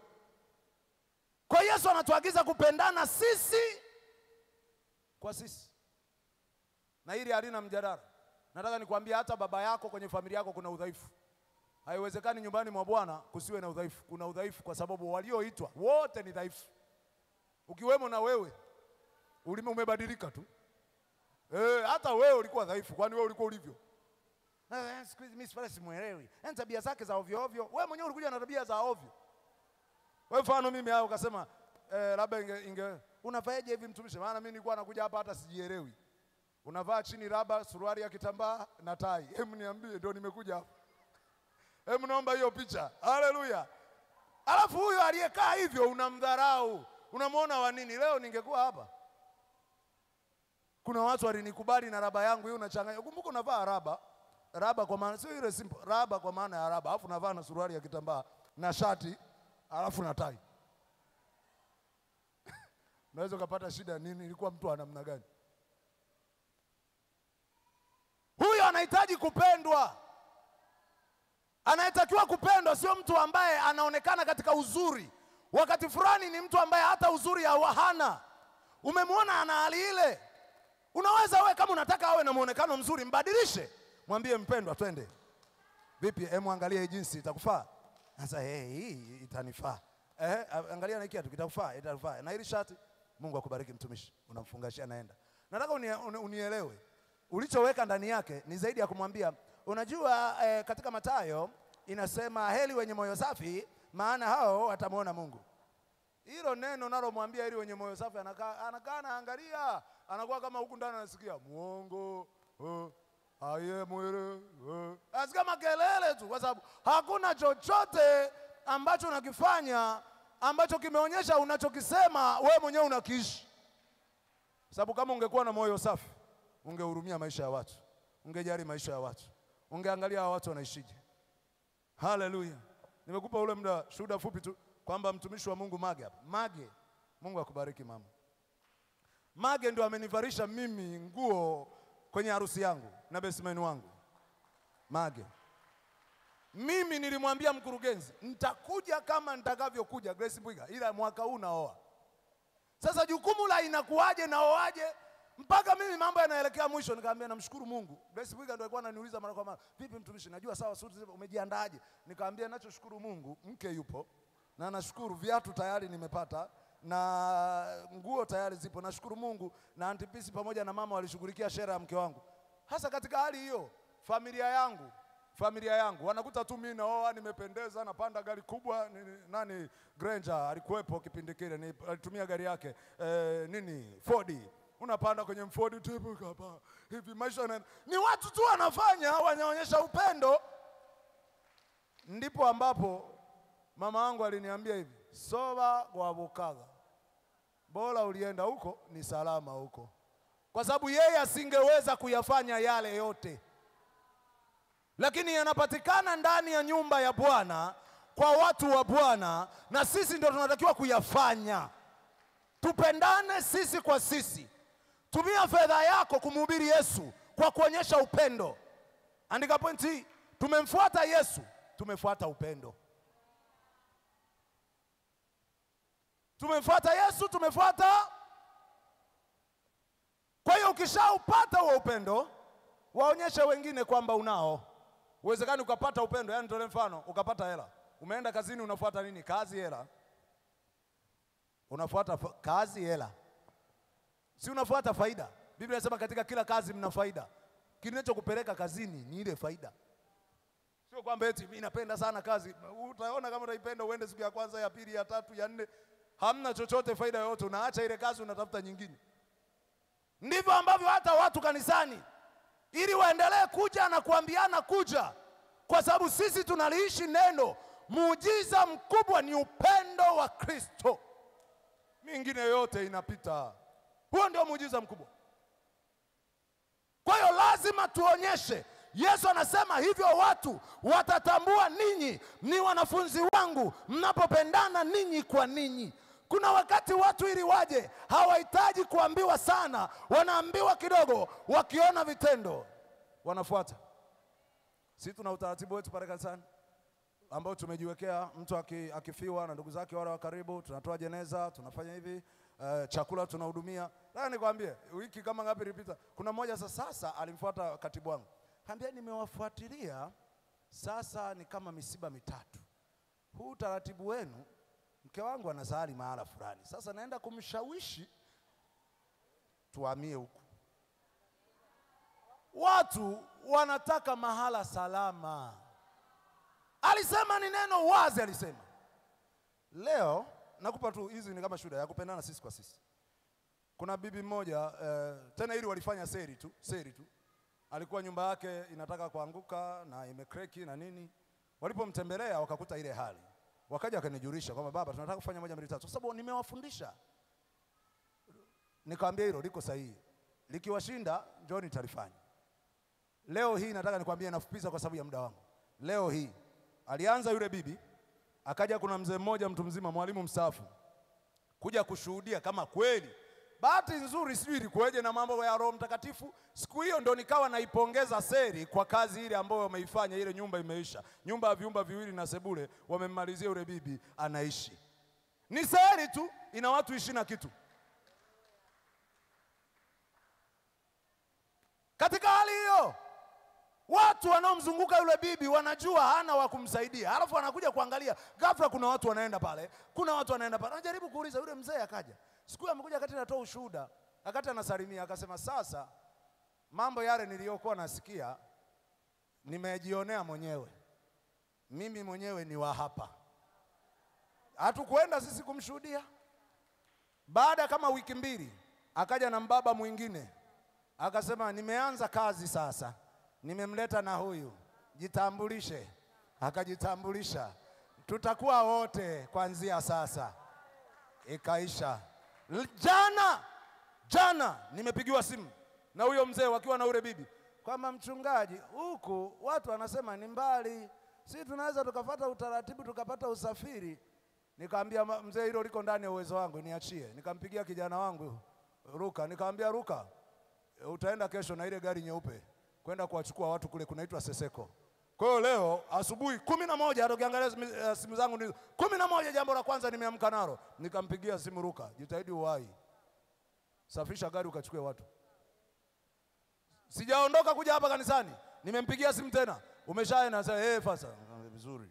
Kwa Yesu anatuagiza kupendana sisi kwa sisi. Na hili halina mjadala. Nataka nikwambie hata baba yako kwenye familia yako kuna udhaifu. Haiwezekani nyumbani mwa Bwana kusiwe na udhaifu. Kuna udhaifu kwa sababu walioitwa wote ni dhaifu. Ukiwemo na wewe. Ulime umebadilika tu. Eh, hata wewe ulikuwa dhaifu, kwani wewe ulikuwa ulivyo? Na sikuizi mimi sipale simuelewi. Ana tabia zake za ovyo ovyo. Wewe mwenyewe ulikuja na tabia za ovyo. Wewe mfano mimi hao ukasema eh, labda inge, inge unafaeje hivi mtumishi? Maana mimi nilikuwa nakuja hapa hata sijielewi. Unavaa chini raba, suruali ya kitambaa na tai. Hebu niambie ndio nimekuja hapa. Hebu naomba hiyo picha. Haleluya. Alafu huyo aliyekaa hivyo unamdharau. Unamuona wa nini? Leo ningekuwa hapa. Kuna watu walinikubali na raba yangu hiyo unachanganya. Kumbuka unavaa raba. Raba kwa maana sio ile simple, raba kwa maana ya raba. Alafu navaa na suruali ya kitambaa na shati, alafu na tai. Unaweza kupata shida nini? Ilikuwa mtu ana namna gani? Huyo anahitaji kupendwa. Anatakiwa kupendwa, sio mtu ambaye anaonekana katika uzuri. Wakati fulani ni mtu ambaye hata uzuri hana. Umemwona ana hali ile. Unaweza wewe kama unataka awe na muonekano mzuri, mbadilishe. Mwambie mpendwa twende. Vipi? Hem, angalia hii jinsi itakufaa. Sasa hey, hii itanifaa. Eh, angalia na hiki kitu kitakufaa, itakufaa. Na hili shati, Mungu akubariki mtumishi. Unamfungashia naenda. Nataka unielewe. Ulichoweka ndani yake ni zaidi ya kumwambia, unajua eh, katika Mathayo inasema heri wenye moyo safi, maana hao watamuona Mungu. Hilo neno nalomwambia heri wenye moyo safi, anakaa anakaa anaangalia, anakuwa kama huku ndani anasikia muongo. Uh. Aye mwere. Asika makelele tu kwa sababu hakuna chochote ambacho unakifanya ambacho kimeonyesha unachokisema wewe mwenyewe unakiishi. Sababu kama ungekuwa na moyo safi, ungehurumia maisha ya watu, ungejali maisha ya watu, ungeangalia watu wanaishije. Haleluya. Nimekupa ule muda shuhuda fupi tu kwamba mtumishi wa Mungu Mage hapa. Mage, Mungu akubariki mama. Mage ndio amenivarisha mimi nguo kwenye harusi yangu na besimeni wangu. Mage. Mimi nilimwambia mkurugenzi, nitakuja kama nitakavyokuja Grace Mbwiga, ila mwaka huu naoa. Sasa jukumu la inakuaje na oaje? Mpaka mimi mambo yanaelekea mwisho, nikamwambia namshukuru Mungu. Grace Mbwiga ndio alikuwa ananiuliza mara kwa mara, "Vipi mtumishi, najua sawa suti umejiandaaje?" Nikamwambia nachoshukuru Mungu, mke yupo. Na nashukuru viatu tayari nimepata. Na nguo tayari zipo, nashukuru Mungu. Na antipisi pamoja na mama walishughulikia sherehe ya mke wangu. Hasa katika hali hiyo, familia yangu, familia yangu wanakuta tu mimi naoa, nimependeza, napanda gari kubwa. Nini, nani Granger alikuwepo kipindi kile, alitumia gari yake e, nini Fordi, unapanda kwenye Fordi tipu kapa hivi maisha na, ni watu tu wanafanya wanaonyesha upendo. Ndipo ambapo mama wangu aliniambia hivi, soba kwa bukaga, bora ulienda huko, ni salama huko. Kwa sababu yeye asingeweza kuyafanya yale yote. Lakini yanapatikana ndani ya nyumba ya Bwana, kwa watu wa Bwana, na sisi ndio tunatakiwa kuyafanya. Tupendane sisi kwa sisi. Tumia fedha yako kumhubiri Yesu kwa kuonyesha upendo. Andika pointi hii, tumemfuata Yesu, tumefuata upendo. Tumemfuata Yesu, tumefuata. Kwa hiyo ukishaupata huo upendo, waonyeshe wengine kwamba unao. Uwezekani ukapata upendo, yani nitolee mfano, ukapata hela. Umeenda kazini unafuata nini? Kazi, hela. unafuata kazi hela. Si unafuata faida. Biblia inasema katika kila kazi mna faida. Kinachokupeleka kazini ni ile faida. Sio kwamba eti mimi napenda sana kazi. Utaona kama utaipenda uende siku ya kwanza, ya pili, ya tatu, ya nne, hamna chochote faida yoyote. Unaacha ile kazi unatafuta nyingine. Ndivyo ambavyo hata watu kanisani ili waendelee kuja na kuambiana kuja, kwa sababu sisi tunaliishi neno. Muujiza mkubwa ni upendo wa Kristo. Mingine yote inapita. Huo ndio muujiza mkubwa. Kwa hiyo lazima tuonyeshe. Yesu anasema hivyo watu watatambua ninyi ni wanafunzi wangu mnapopendana ninyi kwa ninyi. Kuna wakati watu ili waje hawahitaji kuambiwa sana, wanaambiwa kidogo, wakiona vitendo wanafuata. Sisi tuna utaratibu wetu pale kanisani ambao tumejiwekea, mtu akifiwa na ndugu zake wale wa karibu tunatoa jeneza, tunafanya hivi, uh, chakula tunahudumia. Nataka nikwambie wiki kama ngapi ilipita, kuna mmoja sasa sasa alimfuata katibu wangu. Kaambia nimewafuatilia sasa ni kama misiba mitatu. Huu utaratibu wenu, mke wangu anazali mahala fulani. Sasa naenda kumshawishi tuhamie huku. Watu wanataka mahala salama. Alisema ni neno wazi alisema. Leo nakupa tu hizi ni kama shuhuda ya kupendana sisi kwa sisi. Kuna bibi moja uh, tena ili walifanya seri tu, seri tu. Alikuwa nyumba yake inataka kuanguka na imekreki na nini. Walipomtembelea wakakuta ile hali. Wakaja akanijulisha kwamba baba tunataka kufanya moja mbili tatu. Kwa sababu nimewafundisha. Nikamwambia hilo liko sahihi. Likiwashinda njoo nitalifanya. Leo hii nataka nikwambie nafupisha kwa sababu ya muda wangu. Leo hii alianza yule bibi, akaja kuna mzee mmoja mtu mzima mwalimu mstaafu kuja kushuhudia kama kweli. Bahati nzuri sijui ilikuwaje na mambo ya Roho Mtakatifu, siku hiyo ndo nikawa naipongeza seri kwa kazi ile ambayo wameifanya. Ile nyumba imeisha, nyumba ya vyumba viwili na sebule, wamemmalizia yule bibi anaishi. Ni seri tu, ina watu ishirini na kitu. Katika hali hiyo watu wanaomzunguka yule bibi wanajua hana wa kumsaidia. Halafu anakuja kuangalia, ghafla kuna watu wanaenda pale, kuna watu wanaenda pale. Anajaribu kuuliza yule mzee akaja. Siku amekuja akati anatoa ushuhuda, akati anasalimia akasema sasa mambo yale niliyokuwa nasikia nimejionea mwenyewe. Mimi mwenyewe ni wa hapa. Hatukuenda sisi kumshuhudia. Baada kama wiki mbili akaja na mbaba mwingine. Akasema nimeanza kazi sasa. Nimemleta na huyu. Jitambulishe. Akajitambulisha. Tutakuwa wote kuanzia sasa. Ikaisha. Jana, jana, nimepigiwa simu na huyo mzee wakiwa na ule bibi. Kwamba mchungaji, huku watu wanasema ni mbali. Sisi tunaweza tukafuata utaratibu, tukapata usafiri. Nikamwambia mzee hilo liko ndani ya uwezo wangu, niachie. Nikampigia kijana wangu Ruka, nikamwambia Ruka, utaenda kesho na ile gari nyeupe kwenda kuwachukua watu kule kunaitwa Seseko. Kwa hiyo leo asubuhi kumi na moja aliangalia simu zangu ndizo. kumi na moja jambo la kwanza nimeamka nalo, nikampigia simu Ruka, jitahidi uwai. Safisha gari ukachukue watu. Sijaondoka kuja hapa kanisani, nimempigia simu tena. Umeshaenda na sasa eh fasa vizuri.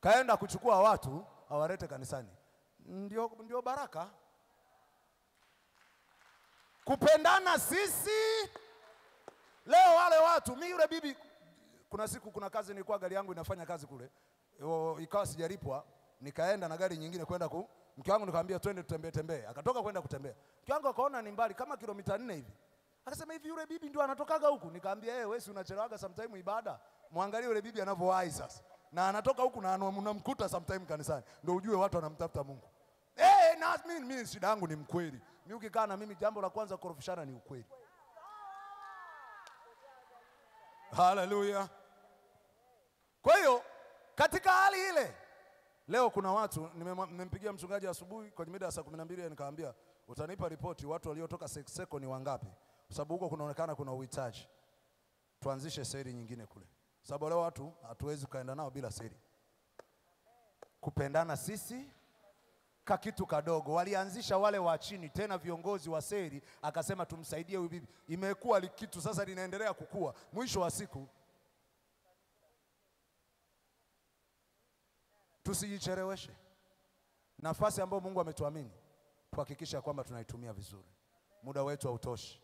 Kaenda kuchukua watu awalete kanisani. Ndio ndio baraka. Kupendana sisi leo wale watu, mimi yule bibi. Kuna siku kuna kazi nilikuwa gari yangu inafanya kazi kule. Ikawa sijalipwa, nikaenda na gari nyingine kwenda ku mke wangu nikamwambia twende tutembee tembee. Akatoka kwenda kutembea. Mke wangu akaona ni mbali kama kilomita nne hivi. Akasema hivi yule bibi ndio anatokaga huku. Nikamwambia yeye wewe si unachelewaga sometime ibada. Muangalie yule bibi anavyowahi sasa. Na anatoka huku na anamkuta sometime kanisani. Ndio ujue watu wanamtafuta Mungu. Eh hey, na mimi mimi shida yangu ni mkweli. Mimi ukikaa na mimi jambo la kwanza korofishana ni ukweli. Hallelujah. Kwa hiyo katika hali ile leo kuna watu nimempigia mchungaji asubuhi kwa mida ya saa kumi na mbili nikamwambia utanipa ripoti watu waliotoka Seseko ni wangapi, kwa sababu huko kunaonekana kuna uhitaji. Tuanzishe seri nyingine kule. Sababu leo watu hatuwezi kaenda nao bila seri. Kupendana sisi ka kitu kadogo. Walianzisha wale wa chini tena viongozi wa seri akasema tumsaidie huyu bibi. Imekuwa likitu sasa linaendelea kukua. Mwisho wa siku tusijicheleweshe nafasi ambayo Mungu ametuamini. kuhakikisha kwamba tunaitumia vizuri. Muda wetu hautoshi.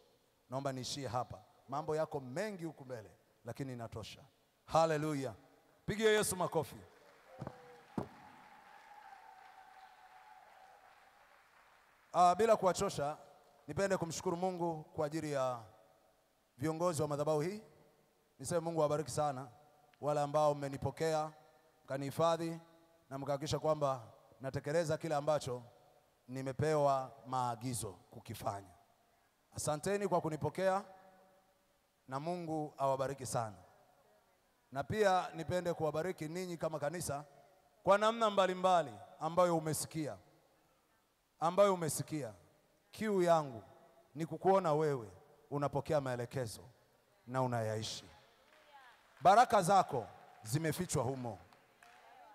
Naomba niishie hapa. Mambo yako mengi huko mbele, lakini inatosha. Hallelujah. Pigie Yesu makofi. Ah, bila kuwachosha, nipende kumshukuru Mungu kwa ajili ya viongozi wa madhabahu hii. Niseme Mungu awabariki sana wale ambao mmenipokea, mkanihifadhi na mkahakikisha kwamba natekeleza kile ambacho nimepewa maagizo kukifanya. Asanteni kwa kunipokea na Mungu awabariki sana. Na pia nipende kuwabariki ninyi kama kanisa kwa namna mbalimbali ambayo umesikia. Ambayo umesikia. Kiu yangu ni kukuona wewe unapokea maelekezo na unayaishi. Baraka zako zimefichwa humo.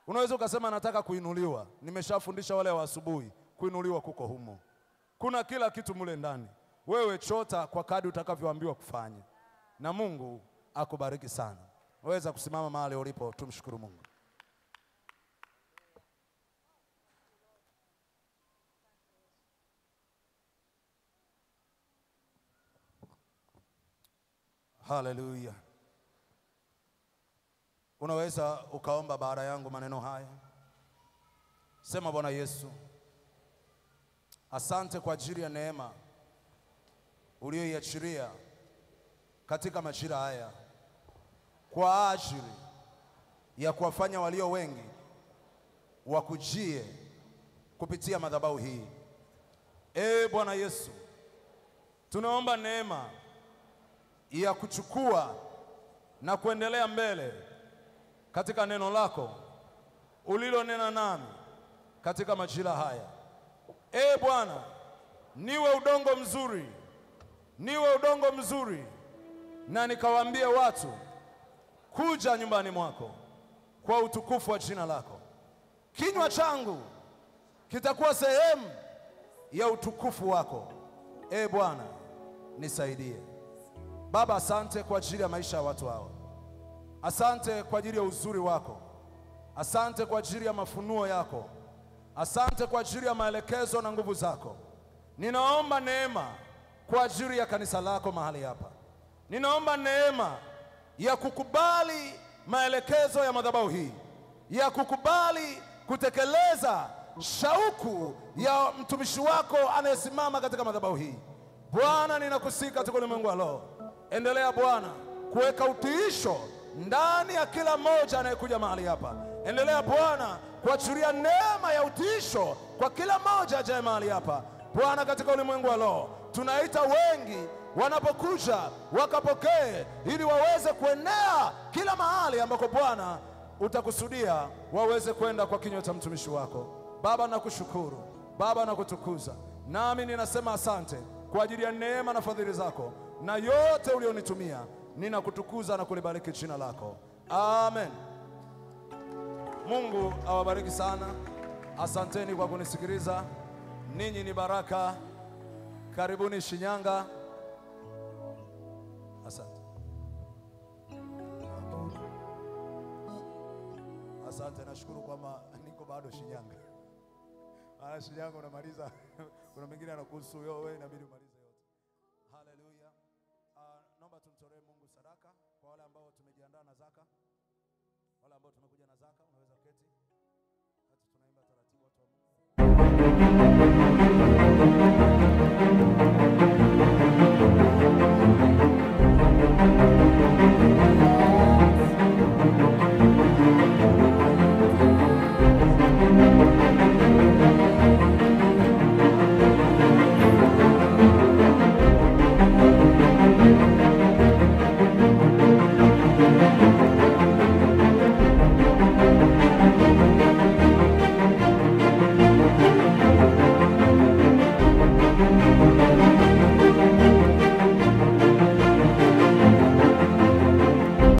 Unaweza ukasema nataka kuinuliwa. Nimeshafundisha wale wa asubuhi, kuinuliwa kuko humo. Kuna kila kitu mule ndani. Wewe chota kwa kadri utakavyoambiwa kufanya. Na Mungu akubariki sana. Waweza kusimama mahali ulipo, tumshukuru Mungu. Hallelujah. Unaweza ukaomba baada yangu maneno haya. Sema Bwana Yesu, asante kwa ajili ya neema uliyoiachilia katika majira haya kwa ajili ya kuwafanya walio wengi wakujie kupitia madhabahu hii. Ee Bwana Yesu, tunaomba neema ya kuchukua na kuendelea mbele katika neno lako ulilonena nami katika majira haya. Ee Bwana, niwe udongo mzuri, niwe udongo mzuri, na nikawaambia watu kuja nyumbani mwako kwa utukufu wa jina lako. Kinywa changu kitakuwa sehemu ya utukufu wako. Ee Bwana, nisaidie. Baba, asante kwa ajili ya maisha ya watu hao. Asante kwa ajili ya uzuri wako. Asante kwa ajili ya mafunuo yako. Asante kwa ajili ya maelekezo na nguvu zako. Ninaomba neema kwa ajili ya kanisa lako mahali hapa. Ninaomba neema ya kukubali maelekezo ya madhabahu hii, ya kukubali kutekeleza shauku ya mtumishi wako anayesimama katika madhabahu hii. Bwana, ninakusihi katika ulimwengu wa roho. Endelea Bwana kuweka utiisho ndani ya kila mmoja anayekuja mahali hapa. Endelea Bwana kuachilia neema ya utiisho kwa kila mmoja ajaye mahali hapa. Bwana, katika ulimwengu wa roho tunaita wengi wanapokuja wakapokee, ili waweze kuenea kila mahali ambako Bwana utakusudia waweze kwenda kwa kinywa cha mtumishi wako. Baba, nakushukuru. Baba, nakutukuza. Nami ninasema asante kwa ajili ya neema na fadhili zako na yote ulionitumia. Ninakutukuza na kulibariki jina lako. Amen. Mungu awabariki sana. Asanteni kwa kunisikiliza. Ninyi ni baraka. Karibuni Shinyanga. Asante. Asante, nashukuru kwamba niko bado Shinyanga. Maana Shinyanga unamaliza kuna mwingine anakuhusu wewe, wewe inabidi umalize yote. Hallelujah. Uh, naomba tumtolee Mungu sadaka kwa wale ambao tumejiandaa na zaka. Wale ambao tumekuja na zaka, unaweza keti. Hata tunaimba taratibu watu wa Mungu.